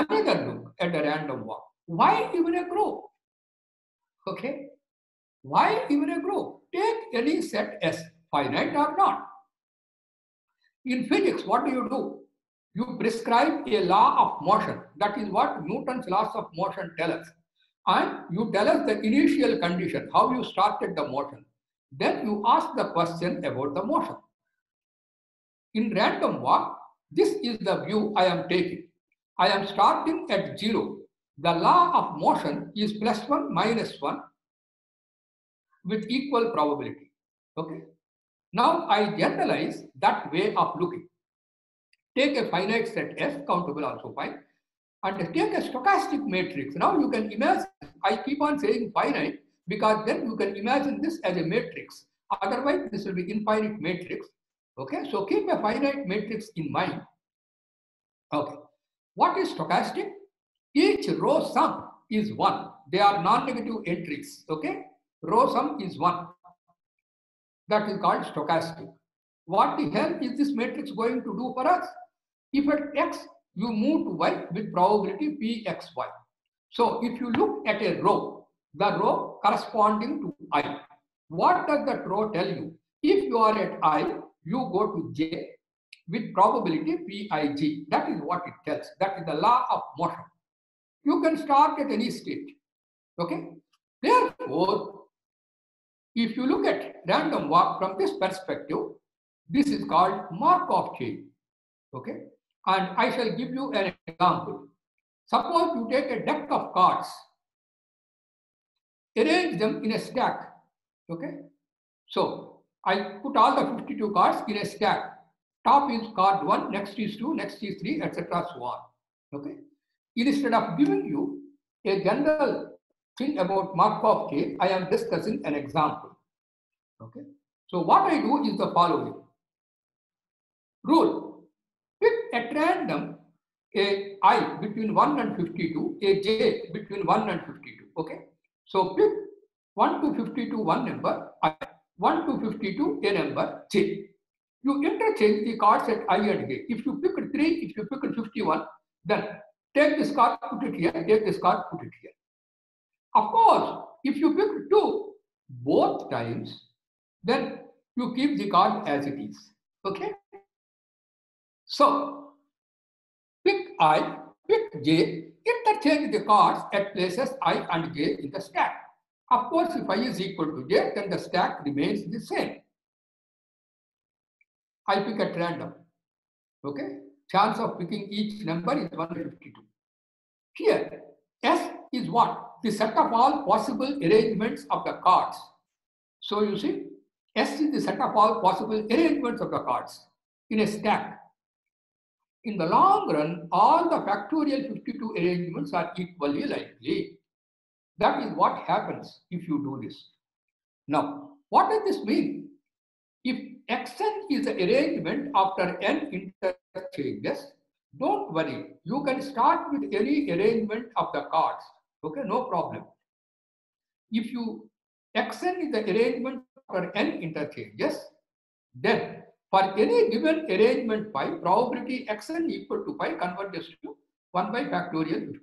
another look at the random walk. Why even a group? Okay, why even a group? Take any set S, finite or not. In physics, what do? You prescribe a law of motion. That is what Newton's laws of motion tell us, and you tell us the initial condition, how you started the motion. Then you ask the question about the motion. In random walk, this is the view I am taking. I am starting at 0. The law of motion is +1 -1 with equal probability. Okay. Now I generalize that way of looking. Take a finite set S, countable also fine, and take a stochastic matrix. Now you can imagine. I keep on saying finite, because then you can imagine this as a matrix. Otherwise, this will be infinite matrix. Okay, so keep a finite matrix in mind. Okay, what is stochastic? Each row sum is one. They are non-negative entries. Okay, row sum is one. That is called stochastic. What the hell is this matrix going to do for us? If at x you move to y with probability pxy. So if you look at a row, the row corresponding to I. What does that row tell you? If you are at I, you go to j with probability pig. That is what it tells. That is the law of motion. You can start at any state. Okay. Therefore, if you look at random walk from this perspective, this is called Markov chain. Okay. And I shall give you an example. Suppose you take a deck of cards, arrange them in a stack. Okay. So I put all the 52 cards in a stack. Top is card 1, next is 2, next is 3, etc. So on. Okay. Instead of giving you a general thing about Markov chain, I am discussing an example. Okay. So what I do is the following. Rule. Pick at random a I between 1 and 52, a j between 1 and 52. Okay. So pick 1 to 52 one number, I, 1 to 52 a number, j. You interchange the cards at I and j. If you pick 3, if you pick 51, then take this card, put it here, take this card, put it here. Of course, if you pick 2 both times, then you keep the card as it is. Okay. So pick I, pick j, interchange the cards at places I and j in the stack. Of course, if I is equal to j, then the stack remains the same. I pick at random. Okay. Chance of picking each number is 152. Here, S is what? The set of all possible arrangements of the cards. So you see, S is the set of all possible arrangements of the cards in a stack. In the long run, all the factorial 52 arrangements are equally likely. That is what happens if you do this. Now, what does this mean? If xn is the arrangement after n interchanges, don't worry. You can start with any arrangement of the cards. Okay, no problem. If you xn is the arrangement after n interchanges, then for any given arrangement pi, probability xn equal to pi converges to 1 by factorial 52.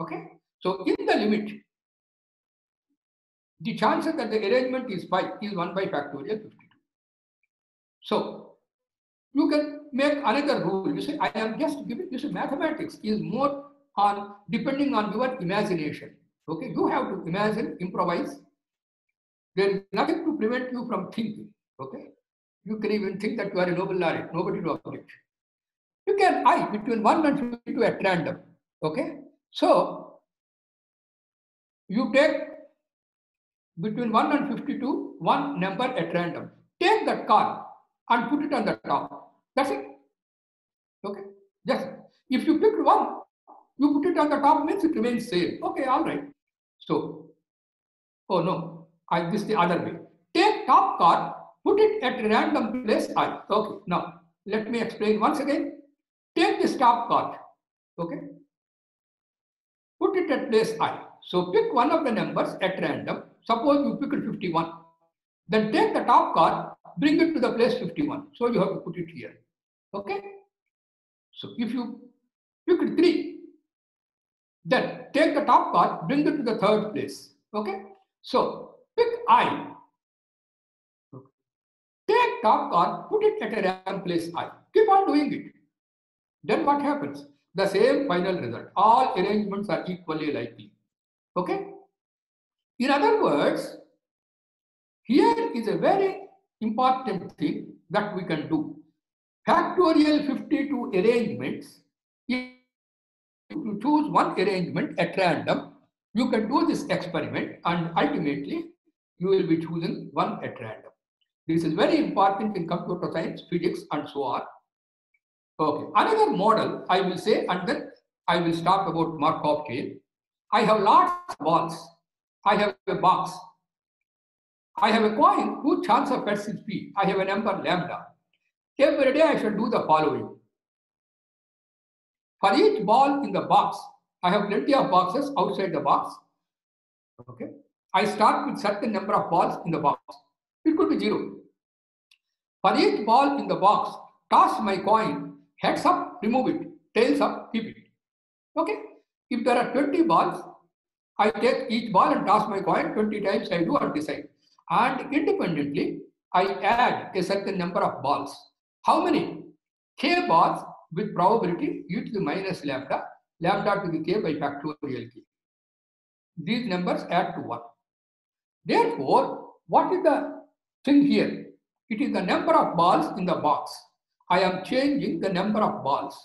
Okay. So in the limit, the chances that the arrangement is pi is 1 by factorial 52. So you can make another rule. You say, I am just giving this mathematics is more on depending on your imagination. Okay. You have to imagine, improvise. There is nothing to prevent you from thinking. Okay. You can even think that you are a Nobel laureate. Nobody to object. You can I between 1 and 52 at random. Okay. So you take between 1 and 52 one number at random. Take that card and put it on the top. That's it. Okay. Yes. If you pick one, you put it on the top means it remains same. Okay. All right. So, oh no, I this the other way. Take top card. Put it at random place I. Okay. Now let me explain once again. Take this top card. Okay. Put it at place I. So pick one of the numbers at random. Suppose you pick 51. Then take the top card, bring it to the place 51. So you have to put it here. Okay. So if you pick 3, then take the top card, bring it to the third place. Okay. So pick I. Take top card, put it at a random place I. Keep on doing it. Then what happens? The same final result. All arrangements are equally likely. Okay. In other words, here is a very important thing that we can do. Factorial 52 arrangements. If you choose one arrangement at random, you can do this experiment, and ultimately you will be choosing one at random. This is very important in computer science, physics, and so on. Okay, another model I will say, and then I will talk about Markov chain. I have lots of balls. I have a box. I have a coin. Good chance of cut is p. I have a number lambda. Every day I shall do the following. For each ball in the box, I have plenty of boxes outside the box. Okay. I start with certain number of balls in the box. It could be zero. For each ball in the box, toss my coin. Heads up, remove it. Tails up, keep it. Okay. If there are 20 balls, I take each ball and toss my coin 20 times. I do or decide, and independently I add a certain number of balls. How many? K balls with probability e to the minus lambda, lambda to the k by factorial k. These numbers add to 1. Therefore, what is the thing here? It is the number of balls in the box. I am changing the number of balls.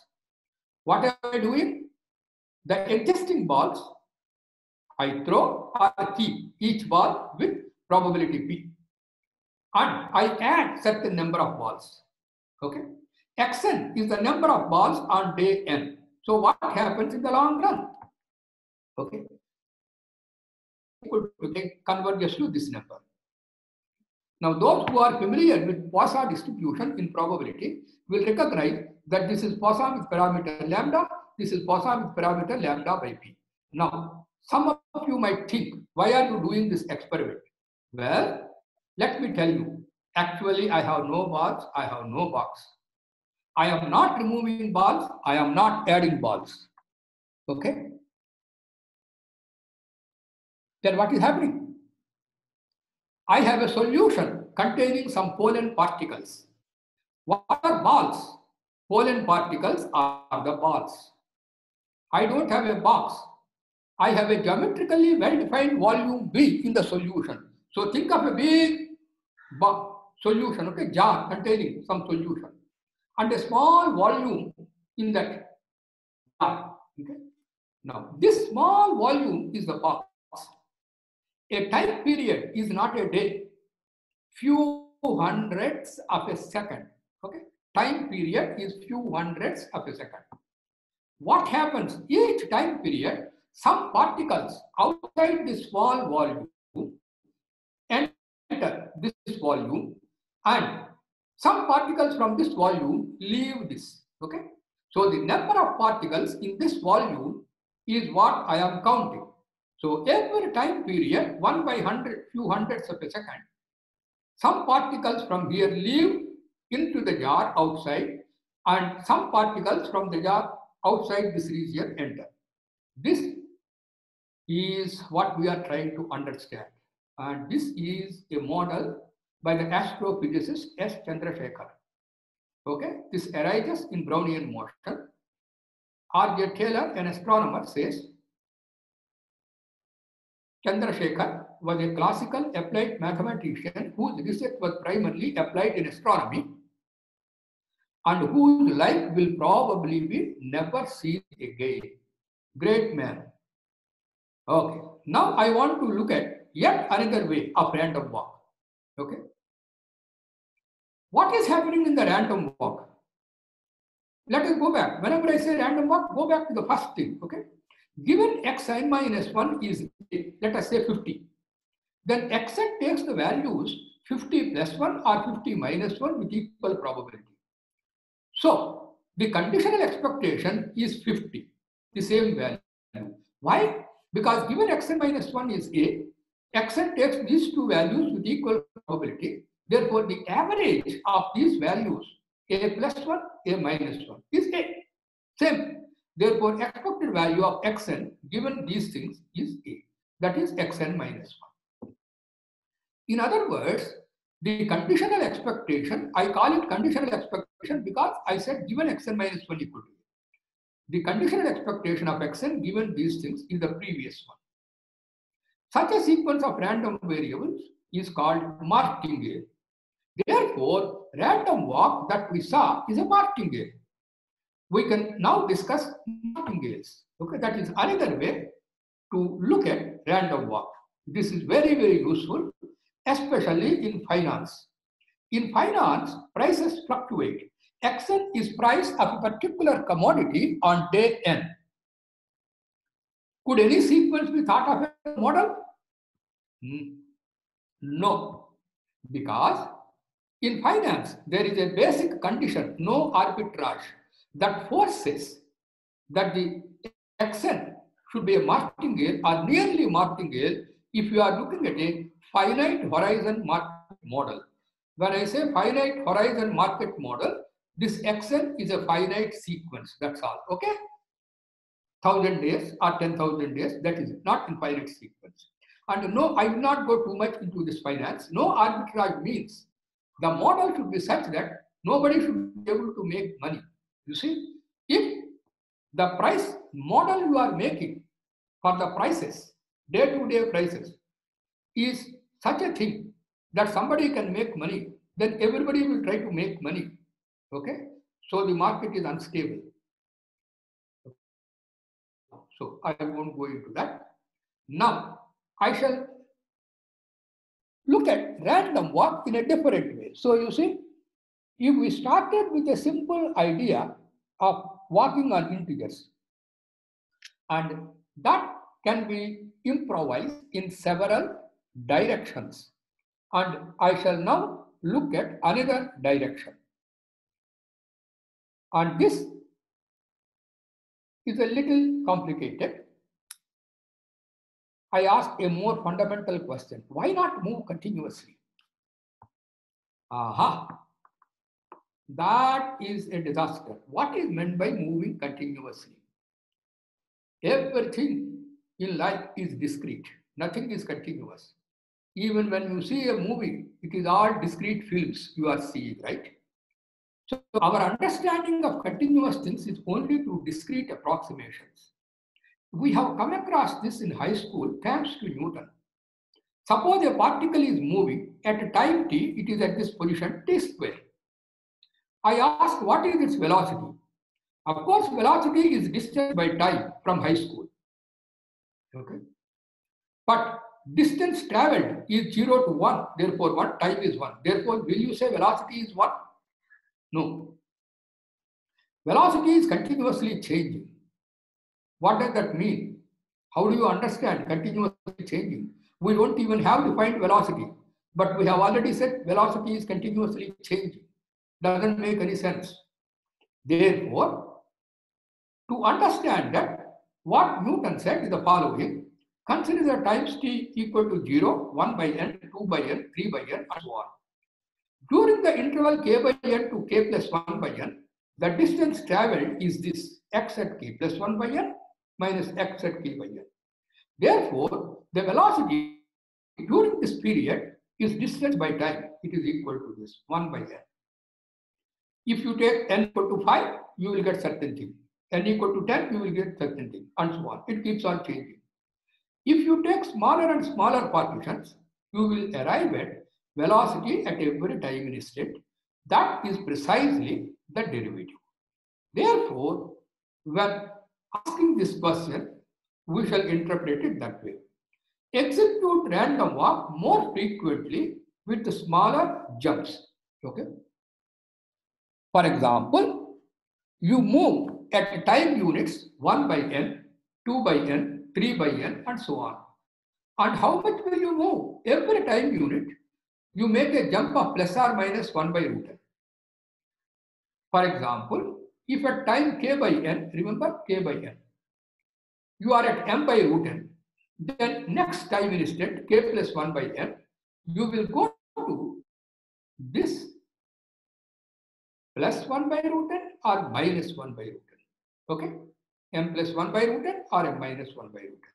What am I doing? The existing balls I throw or keep, each ball with probability p, and I add certain number of balls. Okay. Xn is the number of balls on day n. So what happens in the long run? Okay. Could converge to this number. Now, those who are familiar with Poisson distribution in probability will recognize that this is Poisson with parameter lambda. This is Poisson with parameter lambda by p. Now, some of you might think, why are you doing this experiment? Well, let me tell you. Actually, I have no balls. I have no box. I am not removing balls. I am not adding balls. Okay. Then what is happening? I have a solution containing some pollen particles. What are balls? Pollen particles are the balls. I don't have a box. I have a geometrically well-defined volume B in the solution. So think of a big solution, okay, jar containing some solution, and a small volume in that jar. Okay. Now this small volume is the box. A time period is not a day, few hundredths of a second. Okay, time period is few hundredths of a second. What happens? Each time period, some particles outside this small volume enter this volume, and some particles from this volume leave this. Okay, so the number of particles in this volume is what I am counting. So every time period, 1/100, few hundredths of a second, some particles from here leave into the jar outside, and some particles from the jar outside this region enter. This is what we are trying to understand, and this is a model by the astrophysicist S. Chandrasekhar. Okay, this arises in Brownian motion. R. J. Taylor, an astronomer, says. Chandrasekhar was a classical applied mathematician whose research was primarily applied in astronomy, and whose life will probably be never seen again. Great man. Okay. Now I want to look at yet another way of random walk. Okay. What is happening in the random walk? Let us go back. Whenever I say random walk, go back to the first thing. Okay. Given xn minus 1 is, let us say, 50, then xn takes the values 50 plus 1 or 50 minus 1 with equal probability. So the conditional expectation is 50, the same value. Why? Because given xn minus 1 is a, xn takes these two values with equal probability. Therefore, the average of these values, a plus 1, a minus 1, is a, same. Therefore, expected value of xn given these things is a. That is xn minus 1. In other words, the conditional expectation, I call it conditional expectation because I said given xn minus 1 equal to the conditional expectation of xn given these things is the previous one. Such a sequence of random variables is called martingale. Therefore, random walk that we saw is a martingale. We can now discuss martingales. Okay, that is another way to look at random walk. This is very, very useful, especially in finance. In finance, prices fluctuate. Xn is price of a particular commodity on day n. Could any sequence be thought of as a model? No. because in finance there is a basic condition, no arbitrage, that forces that the action should be a martingale or nearly martingale if you are looking at a finite horizon market model. When I say finite horizon market model, this action is a finite sequence. That's all. Okay, 1,000 days or 10,000 days. That is not infinite sequence. And no, I will not go too much into this finance. No arbitrage means the model should be such that nobody should be able to make money. You see, if the price model you are making for the prices, day-to-day prices, is such a thing that somebody can make money, then everybody will try to make money. Okay, so the market is unstable. So I won't go into that. Now I shall look at random walk in a different way. So you see, if we started with a simple idea of walking on integers, and that can be improvised in several directions, and I shall now look at another direction. And this is a little complicated. I ask a more fundamental question: why not move continuously? Aha, that is a disaster. What is meant by moving continuously? Everything in life is discrete. Nothing is continuous. Even when you see a movie, it is all discrete films you are seeing, right? So our understanding of continuous things is only through discrete approximations. We have come across this in high school thanks to Newton. Suppose a particle is moving at a time t, it is at this position t square. I ask, what is its velocity? Of course, velocity is distance by time from high school. Okay, but distance traveled is 0 to 1. Therefore, what time is 1? Therefore, will you say velocity is 1? No. Velocity is continuously changing. What does that mean? How do you understand continuously changing? We don't even have defined velocity, but we have already said velocity is continuously changing. Doesn't make any sense. Therefore, to understand that, what Newton said is the following: consider the times t equal to 0, 1 by n, 2 by n, 3 by n, and so on. During the interval k by n to k plus 1 by n, the distance traveled is this x at k plus 1 by n minus x at k by n. Therefore, the velocity during this period is distance by time. It is equal to this 1 by n. If you take n equal to 5, you will get certain thing. N equal to 10, you will get certain thing, and so on. It keeps on changing. If you take smaller and smaller partitions, you will arrive at velocity at every time instant. That is precisely the derivative. Therefore, when asking this question, we shall interpret it that way. Execute random walk more frequently with the smaller jumps. Okay. For example, you move at time units 1 by n, 2 by n, 3 by n, and so on. And how much will you move? Every time unit, you make a jump of plus or minus 1 by root n. For example, if at time k by n, remember k by n, you are at m by root n, then next time instant k plus 1 by n, you will go to this plus 1 by root n or minus 1 by root n. Okay, m plus 1 by root n or m minus 1 by root n.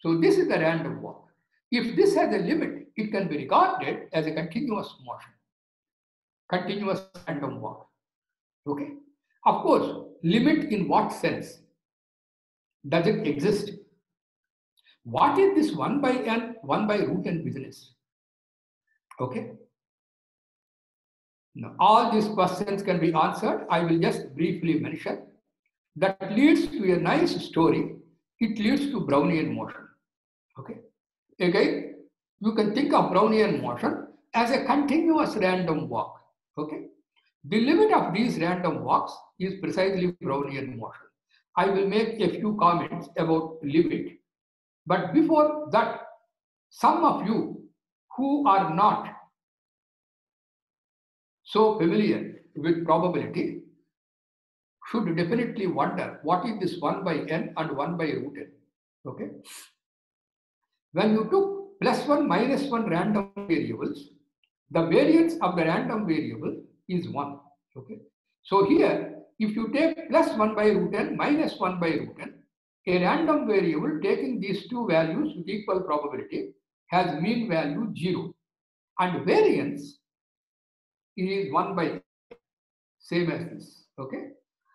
So this is the random walk. If this has a limit, it can be regarded as a continuous motion, continuous random walk. Okay, of course, limit in what sense? Does it exist? What is this 1 by n, 1 by root n business? Okay. Now, all these questions can be answered. I will just briefly mention that leads to a nice story. It leads to Brownian motion. Okay, again, you can think of Brownian motion as a continuous random walk. Okay, the limit of these random walks is precisely Brownian motion. I will make a few comments about limit, but before that, some of you who are not so familiar with probability should definitely wonder what is this 1 by n and 1 by root n. Okay, when you took +1 - 1 random variables, the variance of the random variable is 1. Okay, so here if you take +1/√n - 1/√n, a random variable taking these two values with equal probability has mean value 0, and variance is 1/n, same as this. Okay,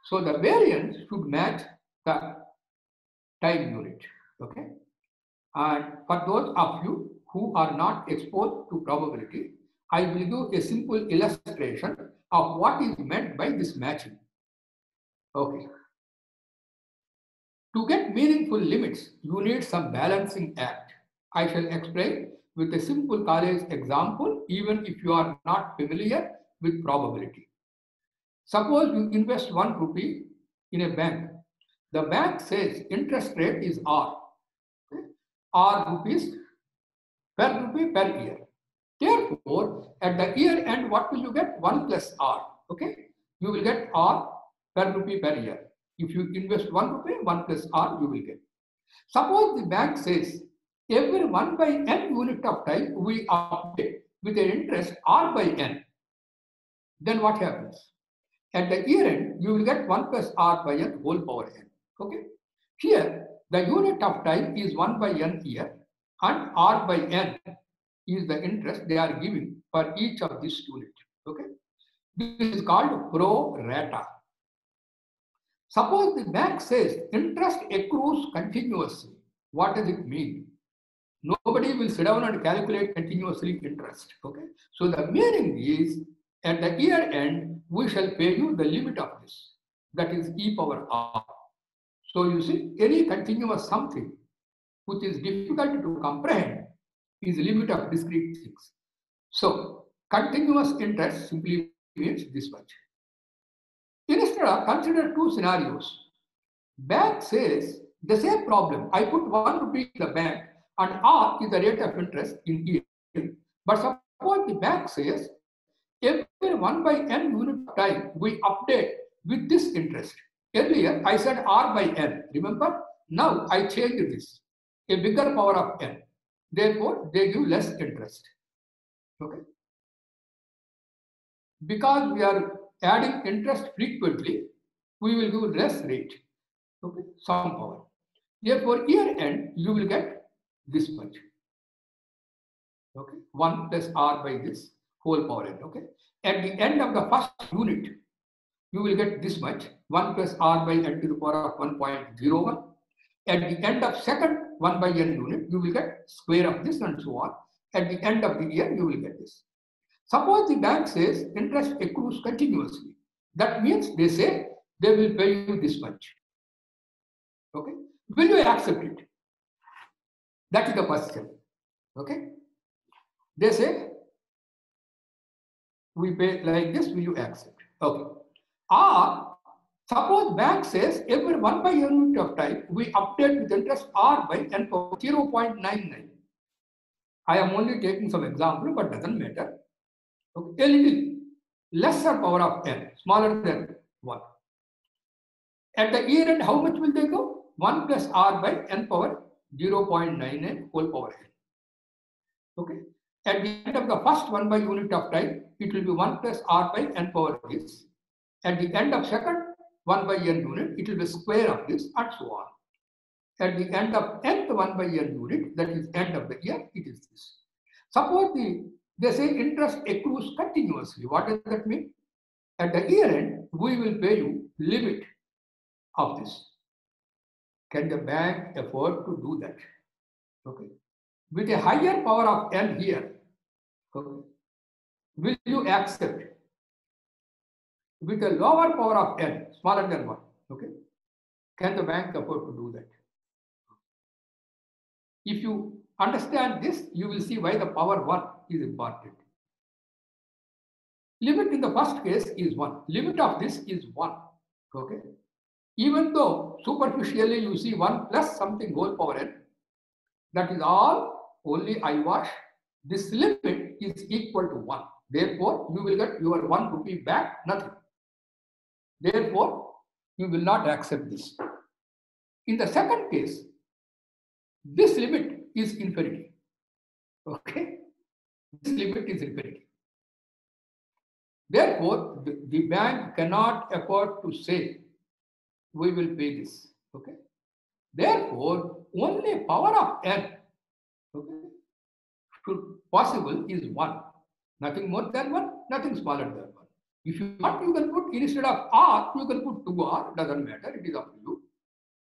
so the variance should match the time unit. Okay, and for those of you who are not exposed to probability, I will do a simple illustration of what is meant by this matching. Okay, to get meaningful limits, you need some balancing act. I shall explain with a simple college example, even if you are not familiar with probability. Suppose you invest 1 rupee in a bank. The bank says interest rate is R, okay? R rupees per year. Therefore, at the year end, what will you get? 1 + R. Okay, you will get R/rupee per year. If you invest 1 rupee, 1 + R you will get. Suppose the bank says every 1/n unit of time we update with an interest R/n. Then what happens? At the year end, you will get 1 + R/n². Okay. Here, the unit of time is 1/n year, and R/n is the interest they are giving for each of this unit. Okay. This is called pro rata. Suppose the bank says interest accrues continuously. What does it mean? Nobody will sit down and calculate continuously interest. Okay, so the meaning is at the year end we shall pay you the limit of this, that is e^r. So you see, any continuous something which is difficult to comprehend is limit of discrete things. So continuous interest simply means this much. Instead, consider two scenarios. Bank says the same problem. I put 1 rupee in the bank, and R is the rate of interest in year. But suppose the bank says every 1/n unit of time we update with this interest. Earlier I said R/n. Remember, now I changed this, a bigger power of n. Therefore, they give less interest. Okay, because we are adding interest frequently, we will give less rate, okay, some power. Therefore, year end you will get this much. Okay, 1 + R/n². Okay, at the end of the first unit, you will get this much, 1 + R/n². At the end of second 1/n unit, you will get square of this, and so on. At the end of the year, you will get this. Suppose the bank says interest accrues continuously. That means they say they will pay you this much. Okay, will you accept it? That is the question. Okay, they say we pay like this. Will you accept? Okay. Or suppose bank says every 1/n unit of time we update with interest R/n 0.99. I am only taking some example, but doesn't matter. Okay, a little lesser power of n, smaller than 1. At the year end, how much will they go? 1 + R/n 0.99². Okay, at the end of the first 1/unit of time, it will be 1 + R/n². At the end of second 1/n unit, it will be square of this, and so on. At the end of nth 1/n unit, that is end of the year, it is this. Suppose they say interest accrues continuously. What does that mean? At the year end, we will pay you limit of this. Can the bank afford to do that? Okay, with a higher power of n here. Okay, will you accept? With a lower power of n, smaller than 1. Okay, can the bank afford to do that? If you understand this, you will see why the power 1 is important. Limit in the first case is 1. Limit of this is 1. Okay, even though superficially you see 1 + something whole power n, that is all only eyewash this limit is equal to 1. Therefore, you will get your 1 rupee back, nothing. Therefore, you will not accept this. In the second case, this limit is infinity. Okay? This limit is infinity. Therefore, the bank cannot afford to say, we will pay this. Okay? Therefore, only power of n, okay, possible is 1. Nothing more than 1, nothing smaller than 1. If you want, you can put instead of r, you can put 2r, doesn't matter, it is up to you.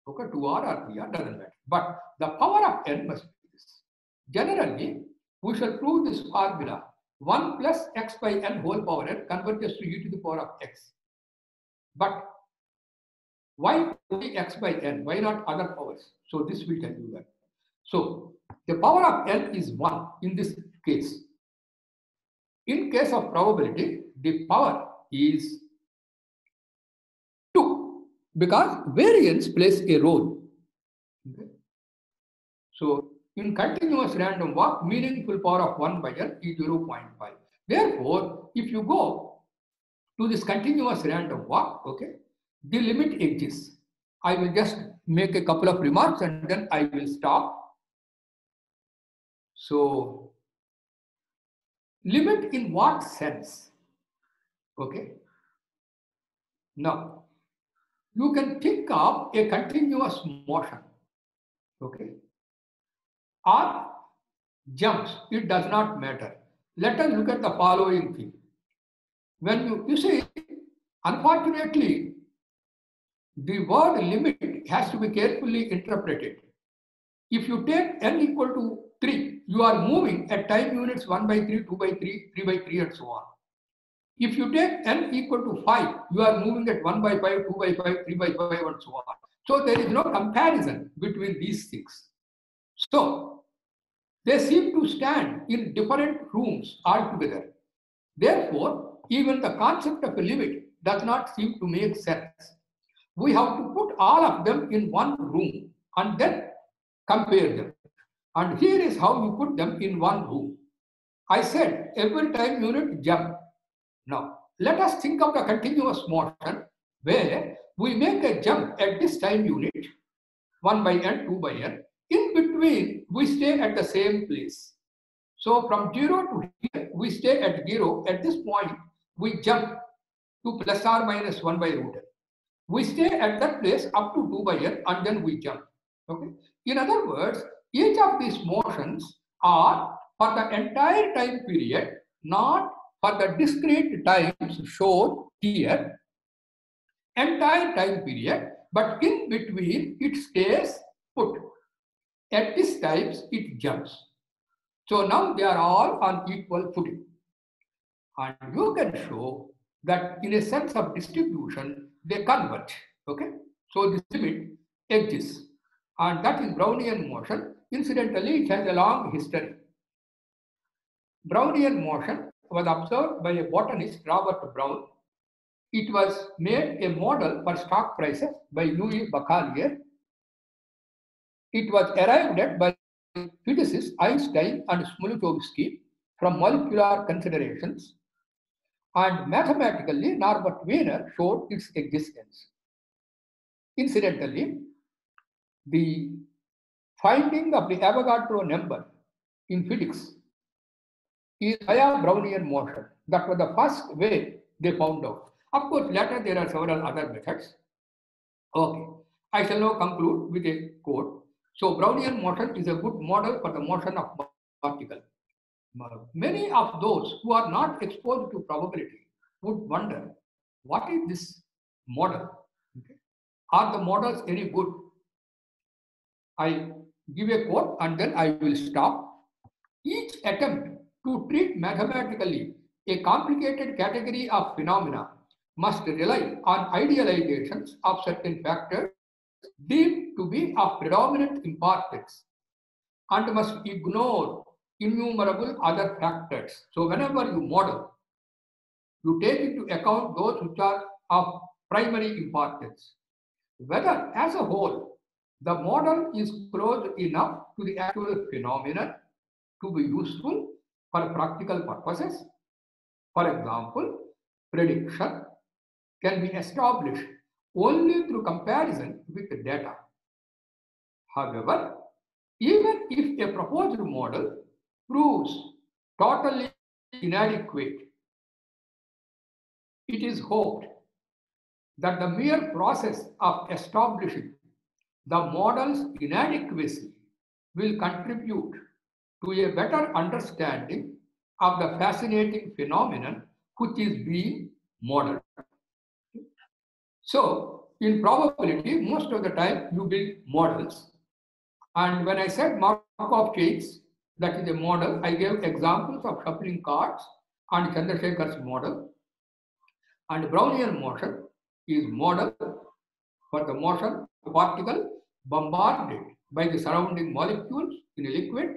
Okay, 2r or 3r, doesn't matter. But the power of n must be this. Generally, we shall prove this formula 1 plus x by n whole power n converges to e to the power of x. But why only x by n? Why not other powers? So this will tell you that. So the power of n is 1 in this case. In case of probability, the power is 2 because variance plays a role. Okay. So in continuous random walk, meaningful power of 1 by n is 0.5. Therefore, if you go to this continuous random walk, okay, the limit exists. I will just make a couple of remarks and then I will stop. So, limit in what sense? Okay. Now, you can think of a continuous motion. Okay. Or jumps. It does not matter. Let us look at the following thing. When you see, unfortunately, the word limit has to be carefully interpreted. If you take n equal to 3, you are moving at time units 1 by 3, 2 by 3, 3 by 3 and so on. If you take n equal to 5, you are moving at 1 by 5, 2 by 5, 3 by 5 and so on. So there is no comparison between these things. So they seem to stand in different rooms altogether. Therefore, even the concept of a limit does not seem to make sense. We have to put all of them in one room and then compare them. And here is how you put them in one room. I said every time unit jump. Now, let us think of the continuous motion where we make a jump at this time unit, 1 by n, 2 by n. In between, we stay at the same place. So from 0 to here, we stay at 0. At this point, we jump to plus or minus 1 by root n. We stay at that place up to 2 by n and then we jump. Okay. In other words, each of these motions are for the entire time period, not for the discrete times shown here. Entire time period, but in between it stays put. At these times it jumps. So now they are all on equal footing. And you can show that in a sense of distribution, they converge. Okay, so this limit exists, and that is Brownian motion. Incidentally, it has a long history. Brownian motion was observed by a botanist, Robert Brown. It was made a model for stock prices by Louis Bachelier. It was arrived at by physicists Einstein and Smoluchowski from molecular considerations. And mathematically, Norbert Wiener showed its existence. Incidentally, the finding of the Avogadro number in physics is via Brownian motion. That was the first way they found out. Of course, later there are several other methods. Okay, I shall now conclude with a quote. So, Brownian motion is a good model for the motion of particles. Many of those who are not exposed to probability would wonder, what is this model? Okay. Are the models any good? I give a quote and then I will stop. Each attempt to treat mathematically a complicated category of phenomena must rely on idealizations of certain factors deemed to be of predominant importance and must ignore innumerable other factors. So whenever you model, you take into account those which are of primary importance. Whether as a whole, the model is close enough to the actual phenomena to be useful for practical purposes. For example, prediction can be established only through comparison with the data. However, even if a proposed model proves totally inadequate, it is hoped that the mere process of establishing the model's inadequacy will contribute to a better understanding of the fascinating phenomenon which is being modeled. So, in probability, most of the time you build models. And when I said Markov chains, that is a model, I gave examples of shuffling cards and Chandrasekhar's model. And Brownian motion is model for the motion of particle bombarded by the surrounding molecules in a liquid.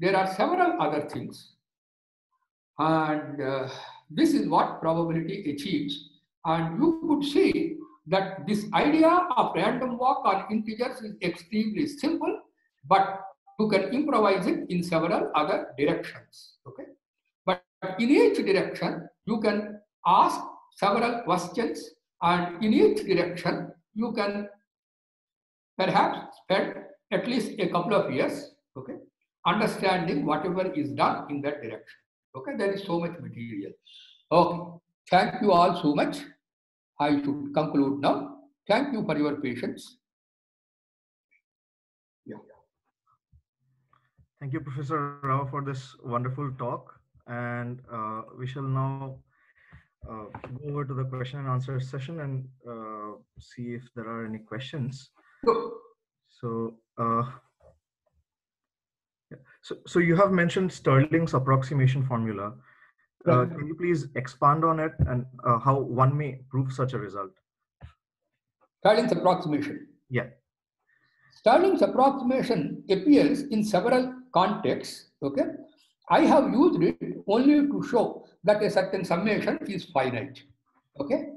There are several other things, and this is what probability achieves. And you could see that this idea of random walk on integers is extremely simple, but you can improvise it in several other directions. Okay, but in each direction you can ask several questions, and in each direction you can perhaps spend at least a couple of years, okay, understanding whatever is done in that direction. Okay, there is so much material. Okay, thank you all so much. I should conclude now. Thank you for your patience. Yeah. Thank you, Professor Rao, for this wonderful talk, and we shall now go over to the question and answer session and see if there are any questions. So, so you have mentioned Stirling's approximation formula. Can you please expand on it and how one may prove such a result? Stirling's approximation. Yeah. Stirling's approximation appears in several contexts. Okay, I have used it only to show that a certain summation is finite. Okay,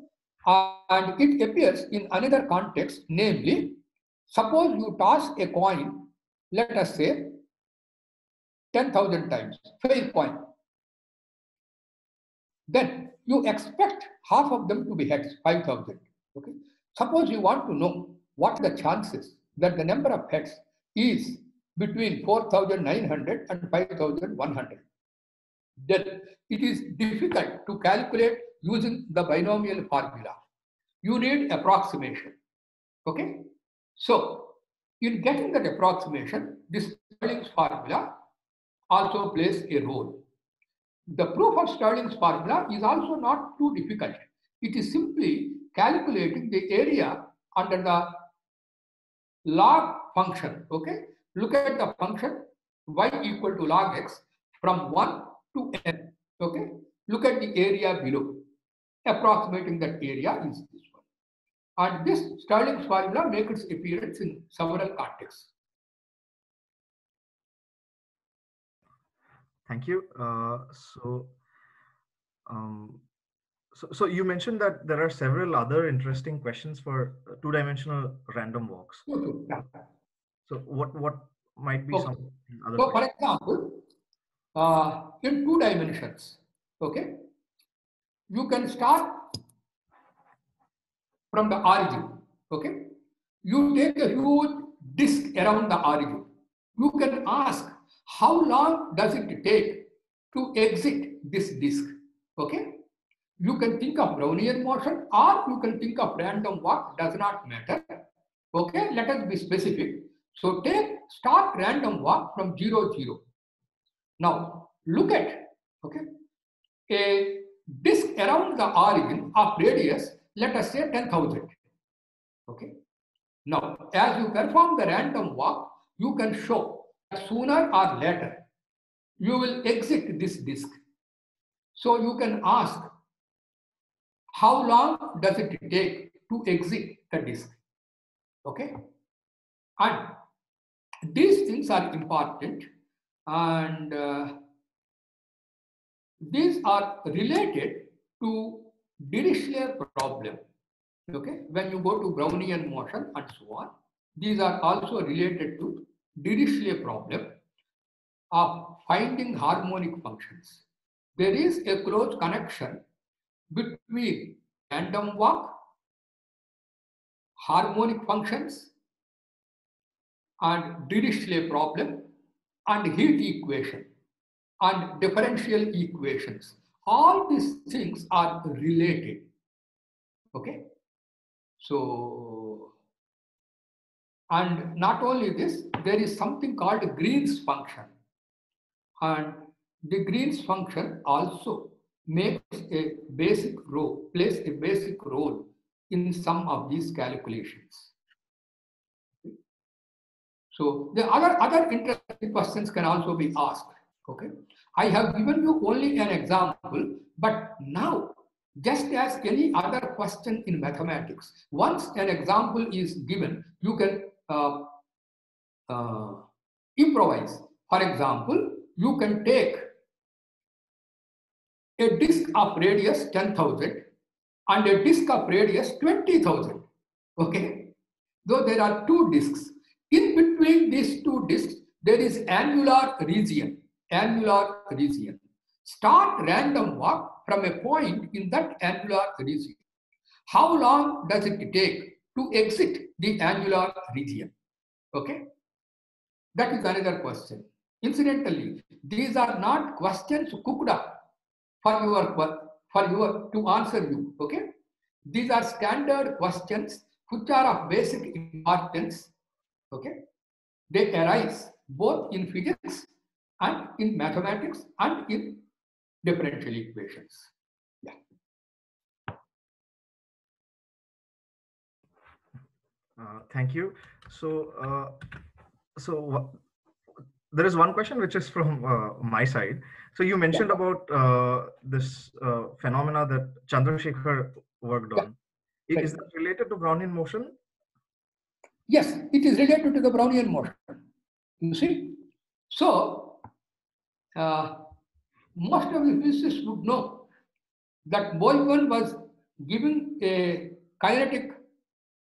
and it appears in another context, namely, suppose you toss a coin, let us say 10,000 times, failed coin. Then you expect half of them to be heads, 5,000. Okay. Suppose you want to know what the chances that the number of heads is between 4,900 and 5,100. Then it is difficult to calculate using the binomial formula. You need approximation. Okay. So, in getting that approximation, this Stirling's formula also plays a role. The proof of Stirling's formula is also not too difficult. It is simply calculating the area under the log function. Okay, look at the function y equal to log x from 1 to n. Okay, look at the area below. Approximating that area is this one. And this Stirling's formula makes its appearance in several contexts. Thank you. So you mentioned that there are several other interesting questions for two-dimensional random walks. Yeah. So what might be some other? So, for example, in two dimensions, okay, you can start from the origin. Okay, you take a huge disk around the origin. You can ask, how long does it take to exit this disk? Okay, you can think of Brownian motion, or you can think of random walk. Does not matter. Okay, let us be specific. So start random walk from 0, 0. Now look at a disk around the origin of radius, let us say 10,000. Okay. Now as you perform the random walk, you can show sooner or later you will exit this disk. So you can ask, how long does it take to exit the disk? Okay, and these things are important, and these are related to Dirichlet problem. Okay, when you go to Brownian motion and so on, these are also related to Dirichlet problem. of finding harmonic functions. There is a close connection between random walk, harmonic functions, and Dirichlet problem, and heat equation, and differential equations. All these things are related. Okay, so and not only this, there is something called Green's function, and the Green's function also makes a basic role, plays a basic role in some of these calculations. So the other interesting questions can also be asked. Okay, I have given you only an example, but now just as any other question in mathematics, once an example is given, you can improvise. For example, you can take a disk of radius 10,000 and a disk of radius 20,000. Okay, though there are two disks. In between these two disks, there is annular region. Annular region. Start random walk from a point in that annular region. How long does it take to exit the annular region? Okay, that is another question. Incidentally, these are not questions cooked up for your to answer you. Okay, these are standard questions which are of basic importance. Okay, they arise both in physics and in mathematics and in differential equations. Yeah. Thank you. So, there is one question which is from my side. So you mentioned, yeah, about this phenomena that Chandrasekhar worked on. Yeah. Is that related to Brownian motion? Yes, it is related to the Brownian motion. You see, so most of the physicists would know that Boltzmann was giving a kinetic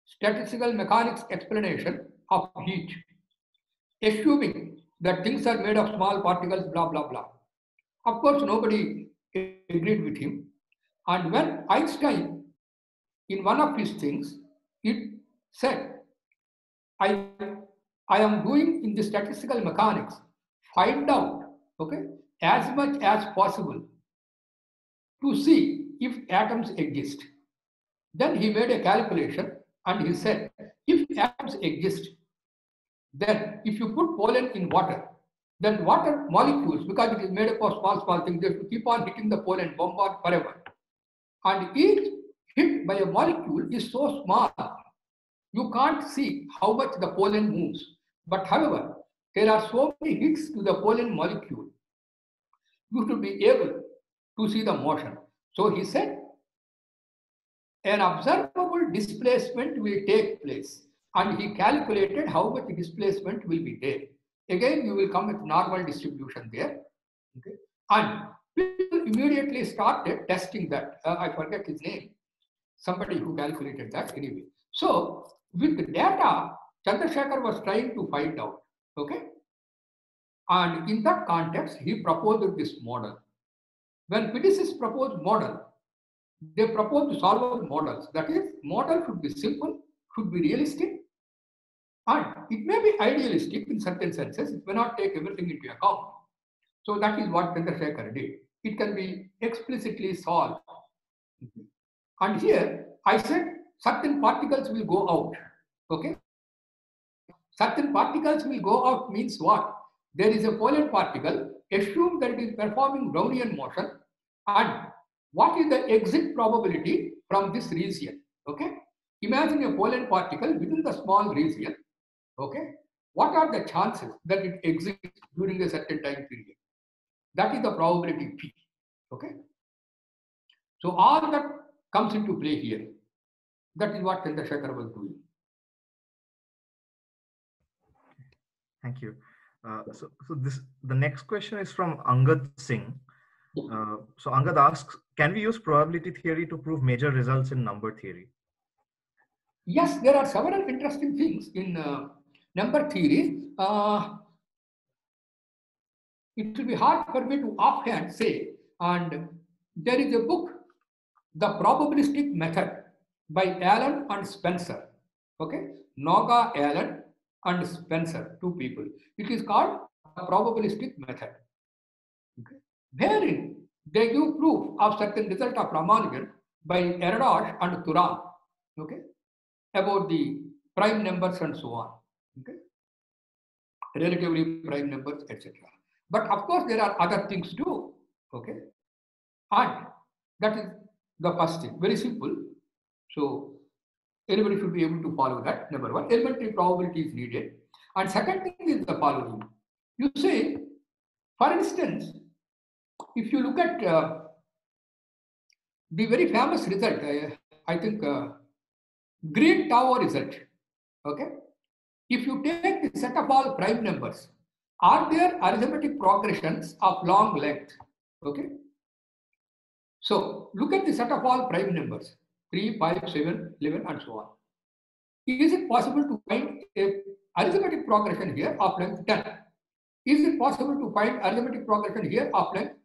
statistical mechanics explanation of heat, assuming that things are made of small particles, blah blah blah. Of course, nobody agreed with him. And when Einstein, in one of his things, he said, "I am doing in the statistical mechanics, find out, okay, as much as possible to see if atoms exist." Then he made a calculation and he said, if atoms exist, then if you put pollen in water, then water molecules, because it is made up of small things, they keep on hitting the pollen, bombard forever, and each hit by a molecule is so small you can't see how much the pollen moves. But however, there are so many hits to the pollen molecule, you should be able to see the motion. So he said, an observable displacement will take place, and he calculated how much displacement will be there. Again, you will come with normal distribution there. Okay, and people immediately started testing that. I forget his name, somebody who calculated that anyway. So with the data, Chandrasekhar was trying to find out. Okay, and in that context, he proposed this model. When physicists propose model, they propose solvable models. That is, model should be simple, should be realistic, and it may be idealistic in certain senses. It may not take everything into account. So that is what Chandrasekhar did. It can be explicitly solved. And here I said certain particles will go out. Okay. Certain particles will go out means what? There is a pollen particle. Assume that it is performing Brownian motion, and what is the exit probability from this region? Okay. Imagine a pollen particle within the small region. Okay. What are the chances that it exits during a certain time period? That is the probability P. Okay. So all that comes into play here. That is what Chandrasekhar was doing. Thank you. So this, the next question is from Angad Singh. So Angad asks, can we use probability theory to prove major results in number theory? Yes, there are several interesting things in number theory. It will be hard for me to offhand say. And there is a book, The Probabilistic Method by Alon and Spencer. Okay, Noga Alon and Spencer, two people. It is called The Probabilistic Method. Okay. Therein they give proof of certain result of Ramanujan by Erdos and Turan. Okay, about the prime numbers and so on. Okay, relatively prime numbers, etc. But of course, there are other things too. Okay, and that is the first thing. Very simple. So everybody should be able to follow that. Number one, elementary probability is needed. And second thing is the following. You say, for instance, if you look at the very famous result, I think Green Tower result. Okay, if you take the set of all prime numbers, are there arithmetic progressions of long length? Okay, so look at the set of all prime numbers 3, 5, 7, 11 and so on. Is it possible to find a arithmetic progression here of length 10? Is it possible to find arithmetic progression here of length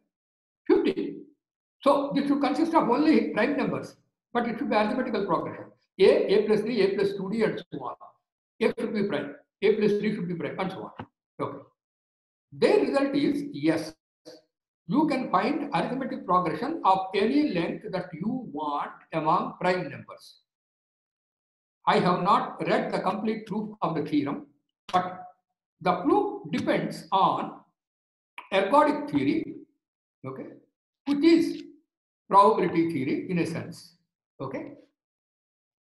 50? So this should consist of only prime numbers, but it should be arithmetical progression. A plus 3, A plus 2D, and so on. A should be prime. A plus 3 should be prime, and so on. Okay. Their result is yes, you can find arithmetic progression of any length that you want among prime numbers. I have not read the complete proof of the theorem, but the proof depends on ergodic theory, okay, which is probability theory in a sense. Okay,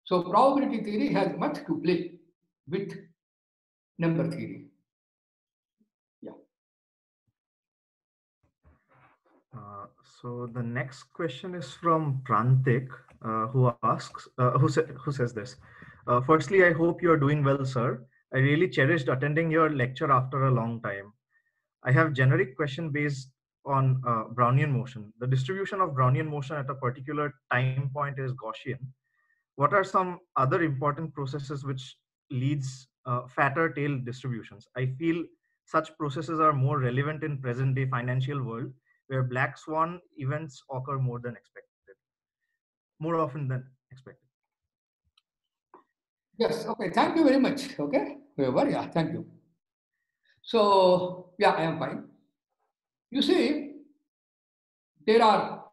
so probability theory has much to play with number theory. Yeah. So the next question is from Prantik, who asks, who says this. Firstly, I hope you are doing well, sir. I really cherished attending your lecture after a long time. I have generic question based on Brownian motion. The distribution of Brownian motion at a particular time point is Gaussian. What are some other important processes which leads fatter tail distributions? I feel such processes are more relevant in present day financial world, where black swan events occur more than expected, more often than expected. Yes. Okay. Thank you very much. Okay. Whoever. Yeah. Thank you. So yeah, I am fine. You see, there are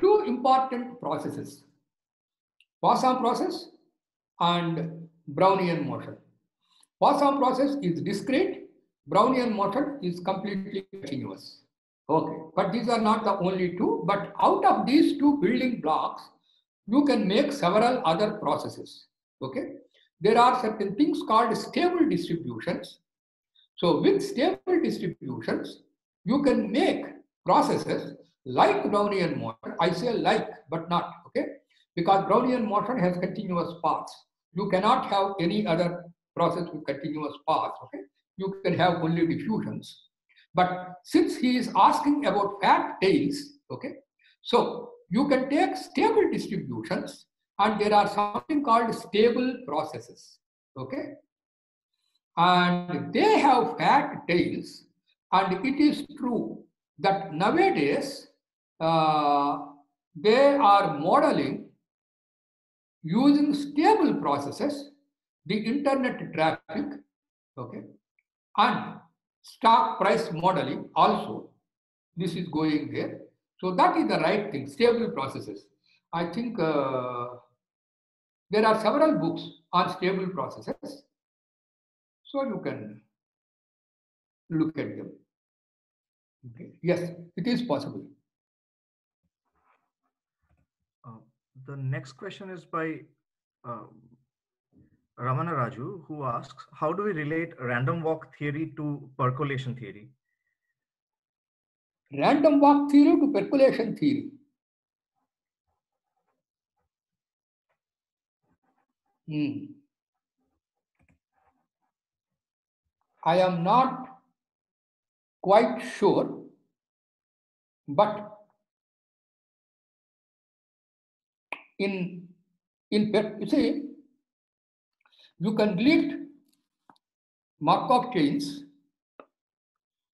two important processes: Poisson process and Brownian motion. Poisson process is discrete. Brownian motion is completely continuous. Okay, but these are not the only two. But out of these two building blocks, you can make several other processes. Okay, there are certain things called stable distributions. So with stable distributions, you can make processes like Brownian motion. I say like, but not okay. Because Brownian motion has continuous paths, you cannot have any other process with continuous paths. Okay, you can have only diffusions. But since he is asking about fat tails, okay, so you can take stable distributions, and there are something called stable processes. Okay, and they have fat tails, and it is true that nowadays they are modeling, using stable processes, the internet traffic, okay, and stock price modeling also. This is going there, so that is the right thing. Stable processes. I think there are several books on stable processes, so you can look at them. Okay. Yes, it is possible. The next question is by Ramana Raju, who asks, how do we relate random walk theory to percolation theory? Random walk theory to percolation theory. I am not quite sure, but in fact, you see, you can delete Markov chains,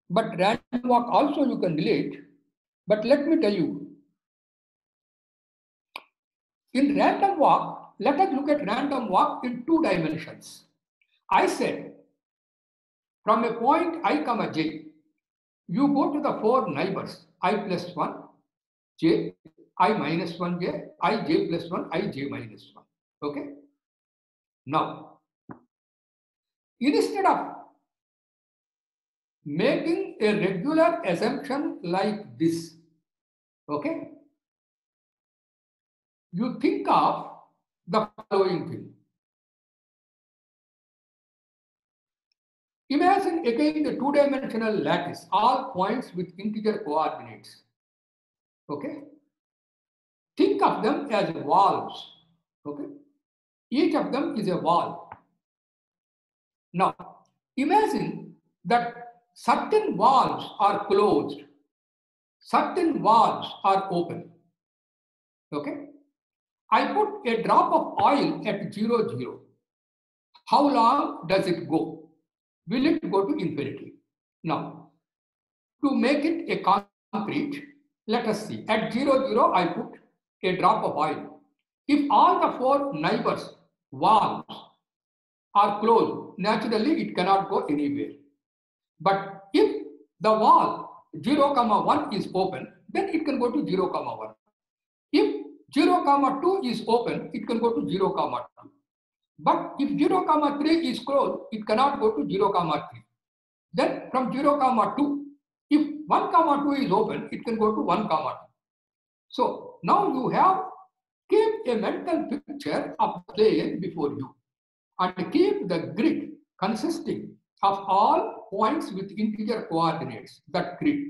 but random walk also you can relate. But let me tell you, in random walk, let us look at random walk in two dimensions. I said, from a point I comma j, you go to the four neighbors I plus one j, I minus one j, I j plus one, I j minus one. Okay. Now, instead of making a regular assumption like this, okay, you think of the following thing. Imagine again the two-dimensional lattice, all points with integer coordinates. Okay, think of them as walls. Okay, each of them is a wall. Now, imagine that certain walls are closed, certain walls are open. Okay, I put a drop of oil at 0, 0. How long does it go? Will it go to infinity? Now, to make it a concrete, let us see. At 0, 0, I put a drop of oil. If all the four neighbors' walls are closed, naturally it cannot go anywhere. But if the wall 0, 1 is open, then it can go to 0, 1. If 0, 2 is open, it can go to 0, 2. But if 0, 3 is closed, it cannot go to 0, 3. Then from 0, 2, if 1, 2 is open, it can go to 1, 2. So now you have keep a mental picture of the plane before you, and keep the grid consisting of all points with integer coordinates, that grid.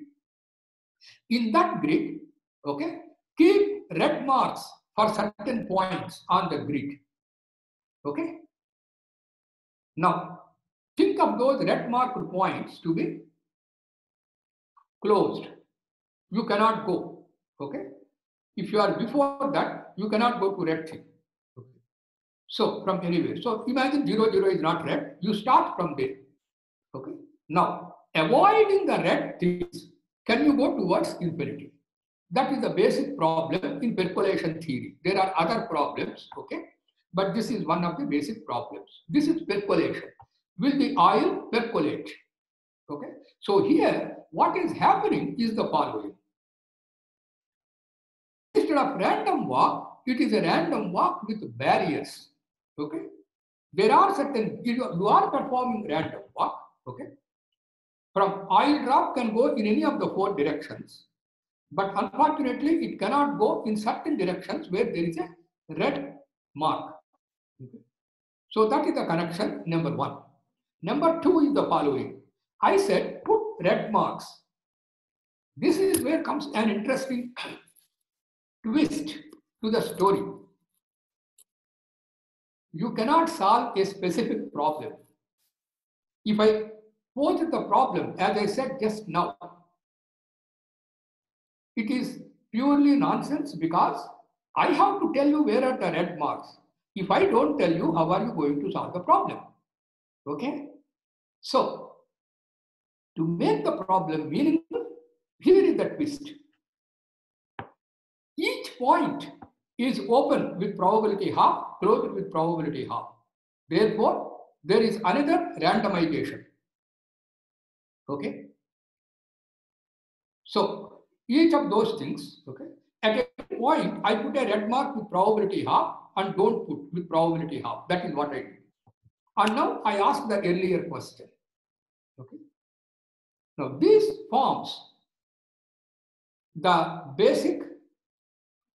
In that grid, okay, keep red marks for certain points on the grid. Okay. Now, think of those red marked points to be closed. You cannot go. Okay. If you are before that, you cannot go to red thing. Okay. So from anywhere. So imagine 0, 0 is not red. You start from there. Okay. Now, avoiding the red things, can you go towards infinity? That is the basic problem in percolation theory. There are other problems, okay, but this is one of the basic problems. This is percolation. Will the oil percolate? Okay. So here, what is happening is the following. Instead of random walk, it is a random walk with barriers. Okay. There are certain, you are performing random walk. Okay. From oil drop can go in any of the four directions, but unfortunately it cannot go in certain directions where there is a red mark. Okay. So that is the connection number one. Number two is the following. I said put red marks. This is where comes an interesting twist to the story. You cannot solve a specific problem. If I pose the problem, as I said just now, it is purely nonsense because I have to tell you where are the red marks. If I don't tell you, how are you going to solve the problem? Okay. So, to make the problem meaningful, here is the twist. Each point is open with probability half, closed with probability half. Therefore, there is another randomization. Okay. So each of those things, okay, at a point I put a red mark with probability half and don't put with probability half. That is what I did. And now I ask the earlier question. Okay. Now this forms the basic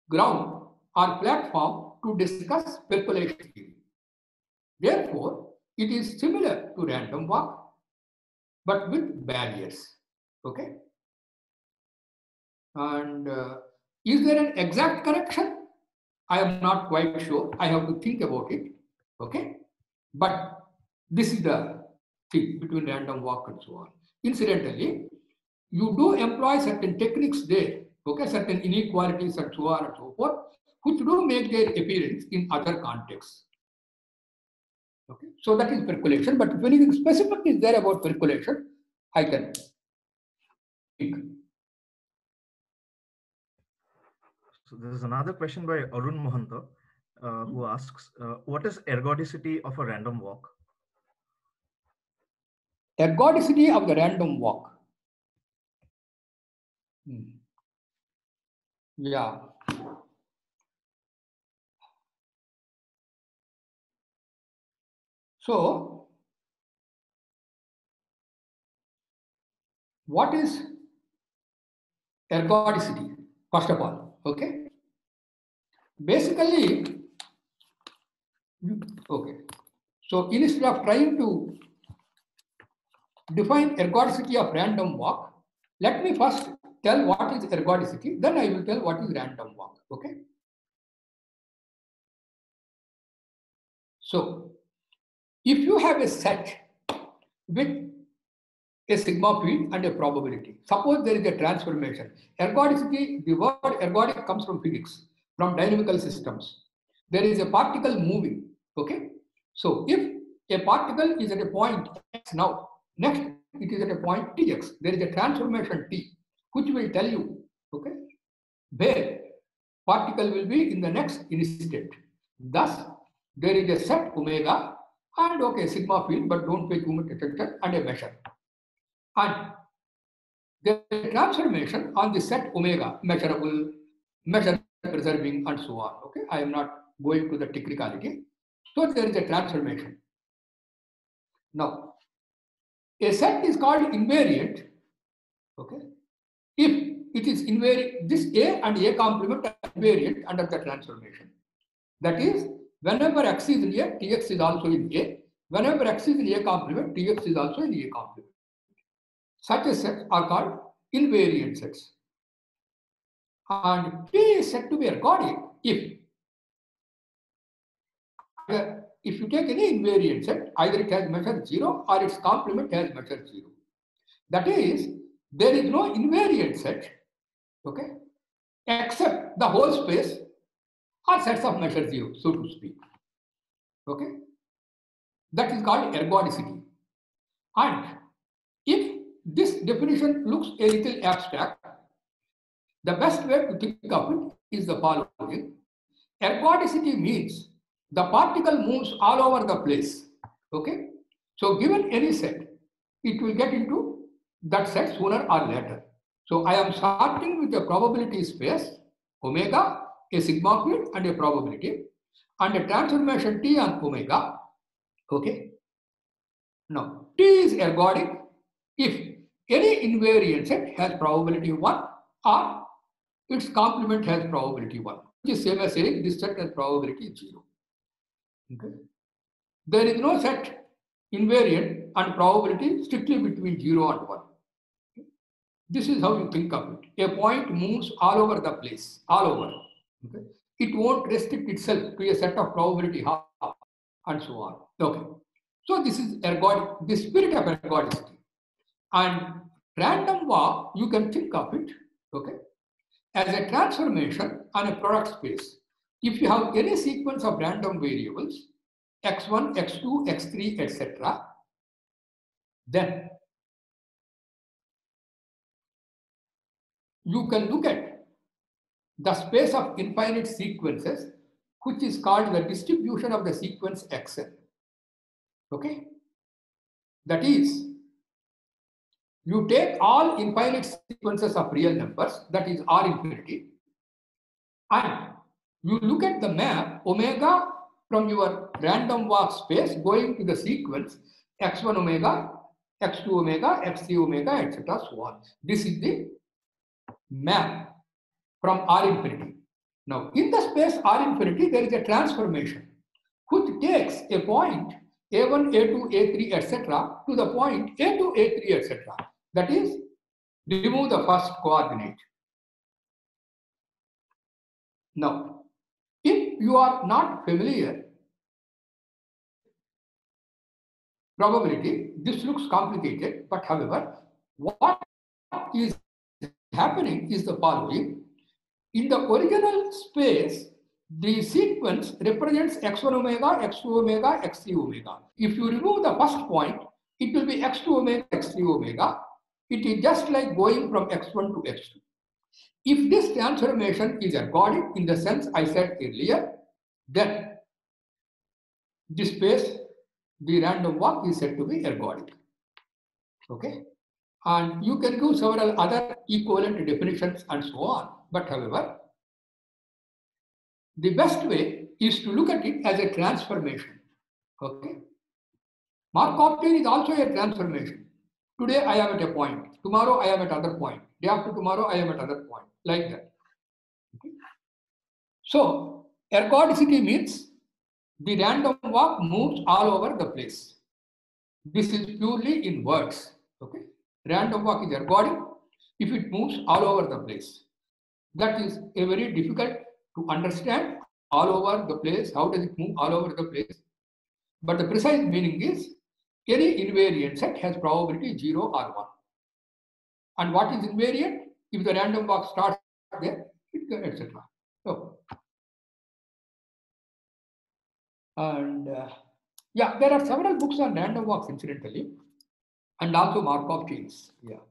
ground or platform to discuss percolation theory. Therefore, it is similar to random walk, but with barriers. Okay. And is there an exact correction? I am not quite sure. I have to think about it. Okay. But this is the thing between random walk and so on. Incidentally, you do employ certain techniques there. Okay. Certain inequalities and so on and so forth, which do make their appearance in other contexts. Okay, so that is percolation. But if anything specific is there about percolation, I can pick. So there is another question by Arun Mohanta, who asks, what is ergodicity of a random walk? Ergodicity of the random walk. Yeah. So, what is ergodicity? First of all, okay. Basically, okay. So, instead of trying to define ergodicity of random walk, let me first tell what is ergodicity. Then I will tell what is random walk. Okay. So, if you have a set with a sigma field and a probability, suppose there is a transformation. Ergodicity, the word ergodic comes from physics, from dynamical systems. There is a particle moving. Okay. So if a particle is at a point X now, next it is at a point Tx. There is a transformation T, which will tell you, okay, where particle will be in the next instant. Thus, there is a set omega and okay sigma field, but don't pay too much attention, and a measure. And the transformation on the set omega, measurable, measure preserving, and so on. Okay, I am not going to the technicality. So there is a transformation. Now, a set is called invariant. Okay, if it is invariant, this A and A complement are invariant under the transformation. That is, whenever X is in A, Tx is also in A. Whenever X is in A complement, Tx is also in A complement. Such a set are called invariant sets. And T is said to be ergodic if you take any invariant set, either it has measure 0 or its complement has measure 0. That is, there is no invariant set, okay, except the whole space or sets of measure 0, so to speak. Okay, that is called ergodicity. And if this definition looks a little abstract, the best way to think of it is the following: ergodicity means the particle moves all over the place. Okay, so given any set, it will get into that set sooner or later. So I am starting with the probability space omega, a sigma field and a probability, and a transformation T on omega. Okay. Now T is ergodic if any invariant set has probability 1 or its complement has probability 1, which is same as saying this set has probability 0. Okay. There is no set invariant and probability strictly between 0 and 1. Okay. This is how you think of it. A point moves all over the place, all over. Okay. It won't restrict itself to a set of probability half and so on. Okay, so this is ergodic, the spirit of ergodicity. And random walk, you can think of it, okay, as a transformation on a product space. If you have any sequence of random variables, x1, x2, x3, etc., then you can look at the space of infinite sequences, which is called the distribution of the sequence XN. Okay, that is, you take all infinite sequences of real numbers, that is R infinity, and you look at the map omega from your random walk space going to the sequence x1 omega, x2 omega, x3 omega, etc., so on. This is the map from R infinity. Now, in the space R infinity, there is a transformation which takes a point A1, A2, A3, etc. to the point A2, A3, etc. That is, remove the first coordinate. Now, if you are not familiar with probability, this looks complicated, but however, what is happening is the following. In the original space, The sequence represents x1 omega, x2 omega, x3 omega. If you remove the first point, it will be x2 omega, x3 omega. It is just like going from x1 to x2. If this transformation is ergodic, in the sense I said earlier, then this space, the random walk, is said to be ergodic. Okay, and you can give several other equivalent definitions and so on. But however, the best way is to look at it as a transformation. Okay, Markov chain is also a transformation. Today I am at a point, tomorrow I am at another point, day after tomorrow I am at another point, like that. Okay. So ergodicity means the random walk moves all over the place. This is purely in words. Okay, random walk is ergodic if it moves all over the place. That is a very difficult to understand. All over the place, how does it move all over the place? But the precise meaning is any invariant set has probability 0 or 1. And what is invariant? If the random walk starts there, etc. So, and yeah, there are several books on random walks, incidentally, and also Markov chains. Yeah.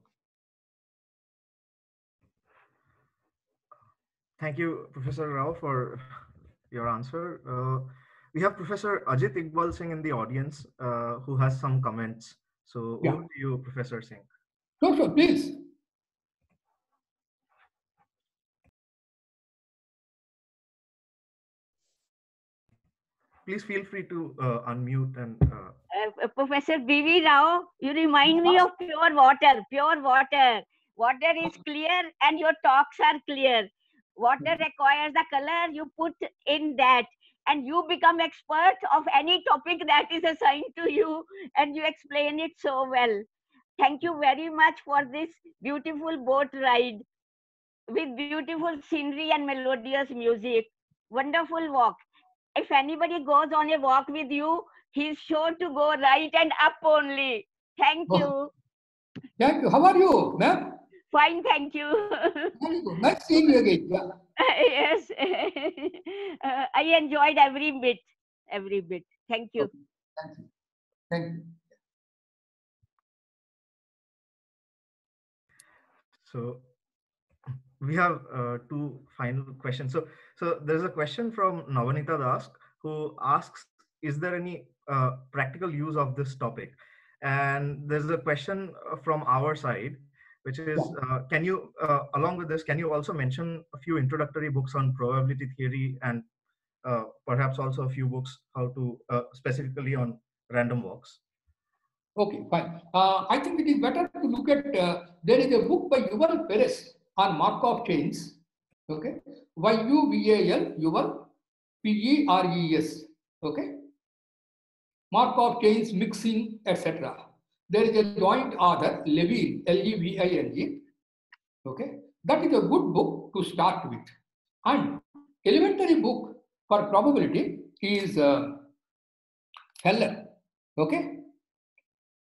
Thank you, Professor Rao, for your answer. We have Professor Ajit Iqbal Singh in the audience who has some comments. So yeah. Over to you, Professor Singh. Sure, please. Please feel free to unmute and. Professor B.V. Rao, you remind me of pure water. Pure water. Water is clear, and your talks are clear. Water requires the color you put in that, and you become expert of any topic that is assigned to you, and you explain it so well. Thank you very much for this beautiful boat ride with beautiful scenery and melodious music. Wonderful walk. If anybody goes on a walk with you, he is sure to go right and up only. Thank you. Thank you. How are you, ma'am? Fine, thank you. Nice seeing you again. Yeah. Yes, I enjoyed every bit. Thank you. Okay. Thank you. Thank you. So we have two final questions. So there's a question from Navanita Das, who asks, "Is there any practical use of this topic?" And there's a question from our side, which is, can you, along with this, can you also mention a few introductory books on probability theory and perhaps also a few books how to specifically on random walks? Okay, fine. I think it is better to look at, there is a book by Yuval Peres on Markov chains. Okay, Yuval Peres. Okay, Markov chains, mixing, etc. There is a joint author, Levin, L-E-V-I-N-E. Okay, that is a good book to start with. And elementary book for probability is Feller. Okay,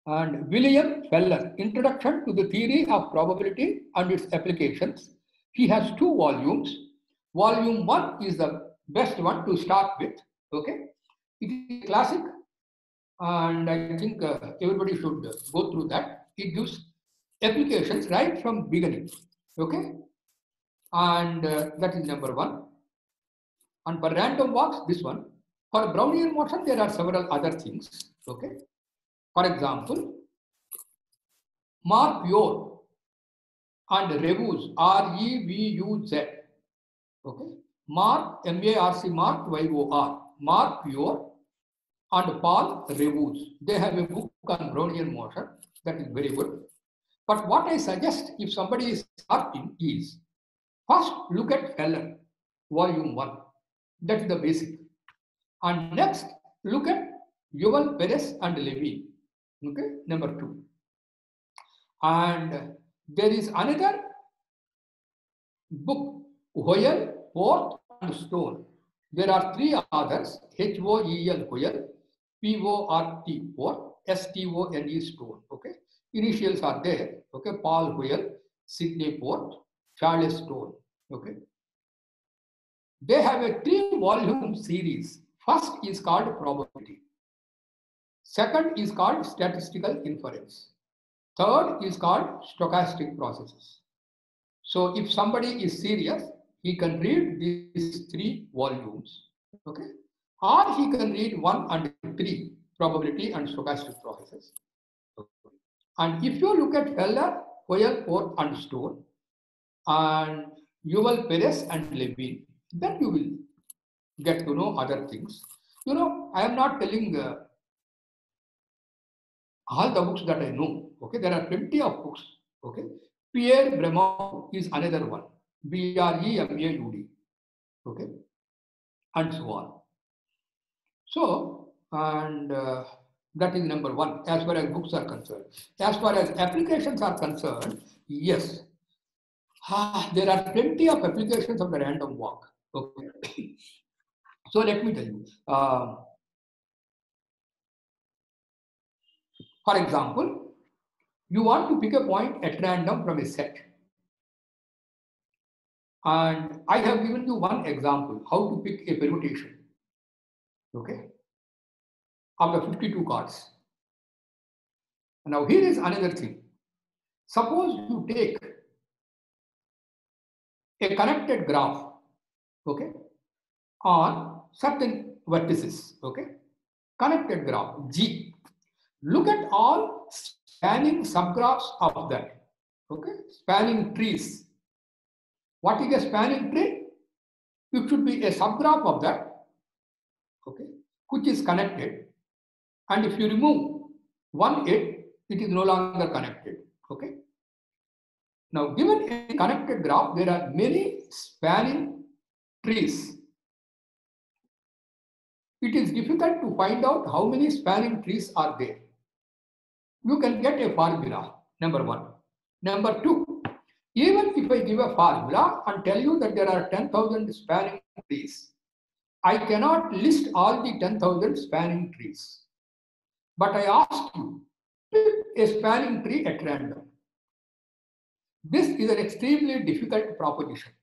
and William Feller, Introduction to the Theory of Probability and Its Applications. He has two volumes. Volume 1 is the best one to start with. Okay, it is a classic. And I think everybody should go through that. It gives applications right from beginning. Okay, and that is number 1. And for random walks, this one. For Brownian motion, there are several other things. Okay, for example, Marc Yor and Revuz, R-E-V-U-Z. Okay, Marc, M-A-R-C, Marc, Y-O-R, Marc Yor and Paul Revuz. They have a book on Brownian motion that is very good. But what I suggest if somebody is starting is first look at Feller, volume 1. That is the basic. And next look at Yuval Peres and Levy. Okay, number 2. And there is another book, Hoel, Port, and Stone. There are 3 others, H-O-E-L, Hoel, P-O-R-T, or S-T-O-N-E, Stone. Okay, initials are there. Okay, Paul Hoel, Sydney Port, Charles Stone. Okay, They have a three-volume series. First is called probability. Second is called statistical inference. Third is called stochastic processes. So if somebody is serious, he can read these three volumes, okay, or he can read 1 and 3, probability and stochastic processes. Okay. And if you look at Feller, Hoel, Port, and Stone, and Yuval Peres and Levin, then you will get to know other things. You know, I am not telling all the books that I know. Okay, there are plenty of books. Okay, Pierre Bremer is another one. B.R.E.M.A.U.D. Okay, and so on. So, and that is number one as far as books are concerned. As far as applications are concerned, yes, there are plenty of applications of the random walk. Okay, so let me tell you. For example, you want to pick a point at random from a set. And I have given you one example how to pick a permutation, okay, of the 52 cards. Now here is another thing. Suppose you take a connected graph, okay, on certain vertices, okay, connected graph G. Look at all spanning subgraphs of that, okay, spanning trees. What is a spanning tree? It should be a subgraph of that, okay, which is connected. And if you remove one edge, it is no longer connected. Okay. Now, given a connected graph, there are many spanning trees. It is difficult to find out how many spanning trees are there. You can get a formula. Number one. Number two. Even if I give a formula and tell you that there are 10,000 spanning trees, I cannot list all the 10,000 spanning trees. But I ask you, pick a spanning tree at random. This is an extremely difficult proposition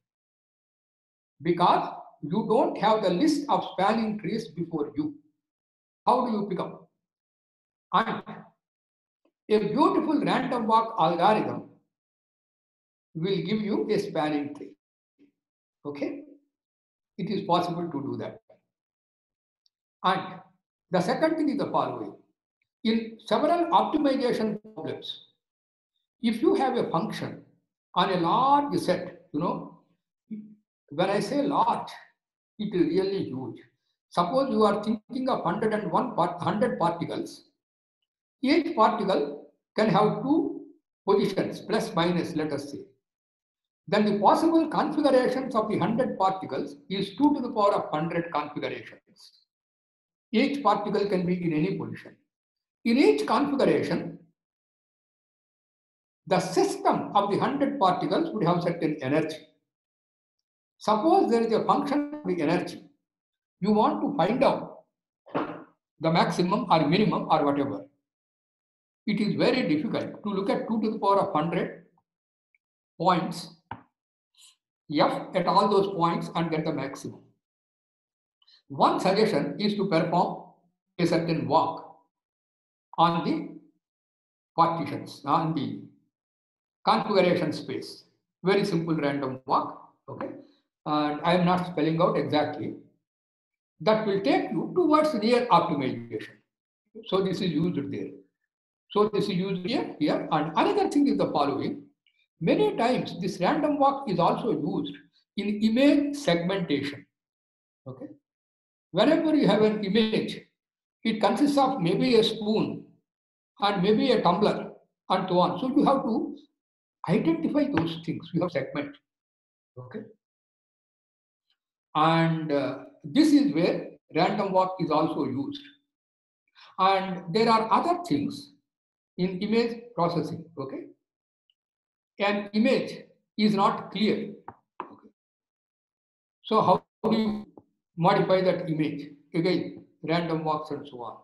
because you don't have the list of spanning trees before you. How do you pick up? And a beautiful random walk algorithm will give you a spanning tree. Okay, it is possible to do that. And the second thing is the following: in several optimization problems, if you have a function on a large set, you know, when I say large, it is really huge. Suppose you are thinking of 100 particles. Each particle can have two positions, plus minus, let us say. Then the possible configurations of the 100 particles is 2 to the power of 100 configurations. Each particle can be in any position. In each configuration, the system of the 100 particles would have certain energy. Suppose there is a function of the energy. You want to find out the maximum or minimum or whatever. It is very difficult to look at 2 to the power of 100 points. Yep, at all those points and get the maximum. One suggestion is to perform a certain walk on the partitions, on the configuration space. Very simple random walk. Okay, and I am not spelling out exactly. That will take you towards near optimization. So this is used there. So this is used here, and another thing is the following. Many times this random walk is also used in image segmentation. Okay, whenever you have an image, it consists of maybe a spoon and maybe a tumbler and so on. So you have to identify those things. You have segment. Okay, and this is where random walk is also used. And there are other things in image processing. Okay. An image is not clear. Okay. So how do you modify that image? Again, random walks and so on.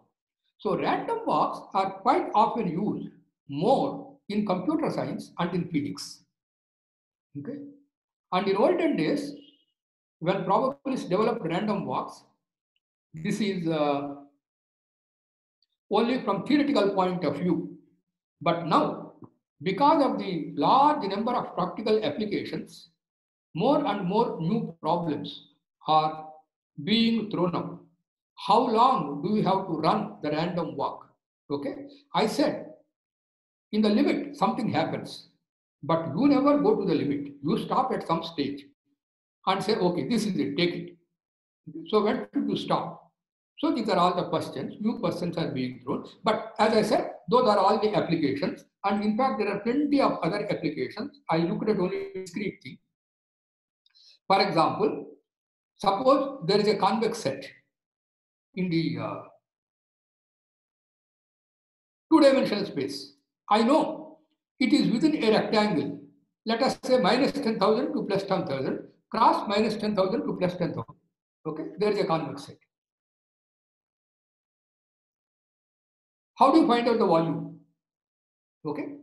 So random walks are quite often used more in computer science and in physics. Okay. And in olden days, When probabilists developed random walks, this is only from theoretical point of view. But now, because of the large number of practical applications, more and more new problems are being thrown up. How long do we have to run the random walk? Okay, I said in the limit something happens, but you never go to the limit. You stop at some stage and say, okay, this is it, take it. So when should you stop? So these are all the questions, new questions are being thrown. But as I said, those are all the applications, and in fact there are plenty of other applications. I looked at only discrete thing. For example, suppose there is a convex set in the two-dimensional space. I know it is within a rectangle. Let us say -10,000 to +10,000, cross -10,000 to +10,000. Okay, there is a convex set. How do you find out the volume? Okay,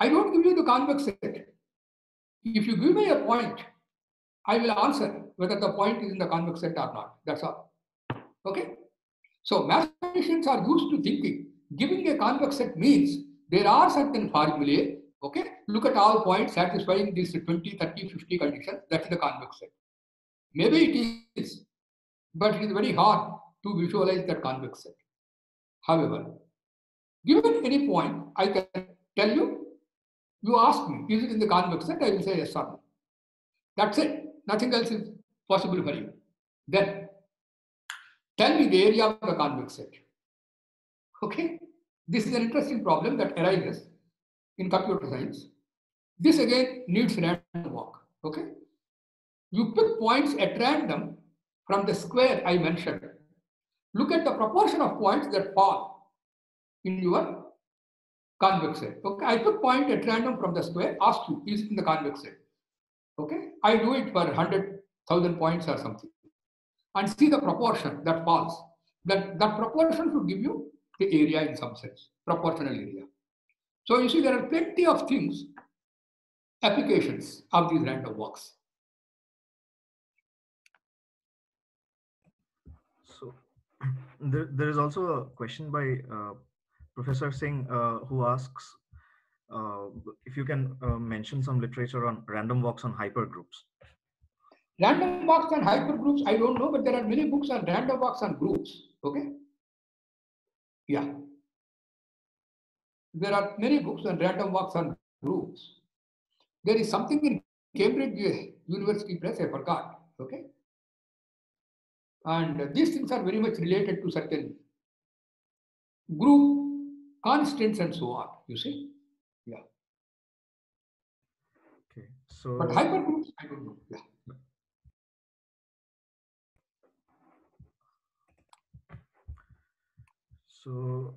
I don't give you the convex set. If you give me a point, I will answer whether the point is in the convex set or not. That's all. Okay. So mathematicians are used to thinking. Giving a convex set means there are certain formulae. Okay, look at all points satisfying these 20, 30, 50 conditions. That's the convex set. Maybe it is, but it is very hard to visualize that convex set. However, given any point, I can tell you. You ask me, is it in the convex set? I will say yes or no. That's it. Nothing else is possible for you. Then tell me the area of the convex set. Okay, this is an interesting problem that arises in computer science. This again needs random walk. Okay, you pick points at random from the square I mentioned. Look at the proportion of points that fall in your convex set. Okay, I pick point at random from the square. Ask you, is it in the convex set? Okay, I do it for 100,000 points or something, and see the proportion that falls. That proportion should give you the area in some sense, proportional area. So you see, there are plenty of things, applications of these random walks. So there is also a question by Professor Singh who asks, if you can mention some literature on random walks on hypergroups. Random walks on hypergroups, I don't know, but there are many books on random walks on groups. Okay, yeah, there are many books on random walks on groups. There is something in Cambridge University Press, I forgot. Okay, and these things are very much related to certain group constants and so on. You see. Yeah. Okay. So. But hypergroups, I don't know. Yeah. So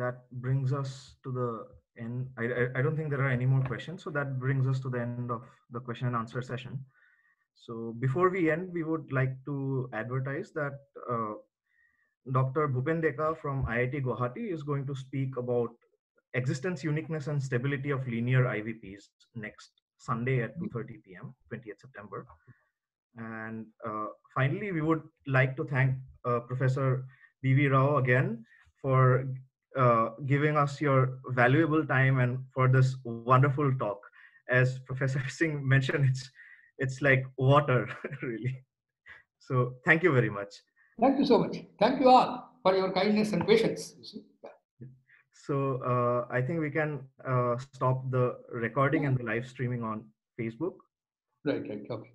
that brings us to the end. I don't think there are any more questions. So that brings us to the end of the question and answer session. So before we end, we would like to advertise that Dr. Bhupen Deka from IIT Guwahati is going to speak about existence, uniqueness, and stability of linear IVPs next Sunday at 2:30 p.m., 20th September. And finally, we would like to thank Professor B.V. Rao again for giving us your valuable time and for this wonderful talk. As Professor Singh mentioned, it's like water, really. So thank you very much. Thank you so much. Thank you all for your kindness and patience. So I think we can stop the recording and the live streaming on Facebook. Right, okay.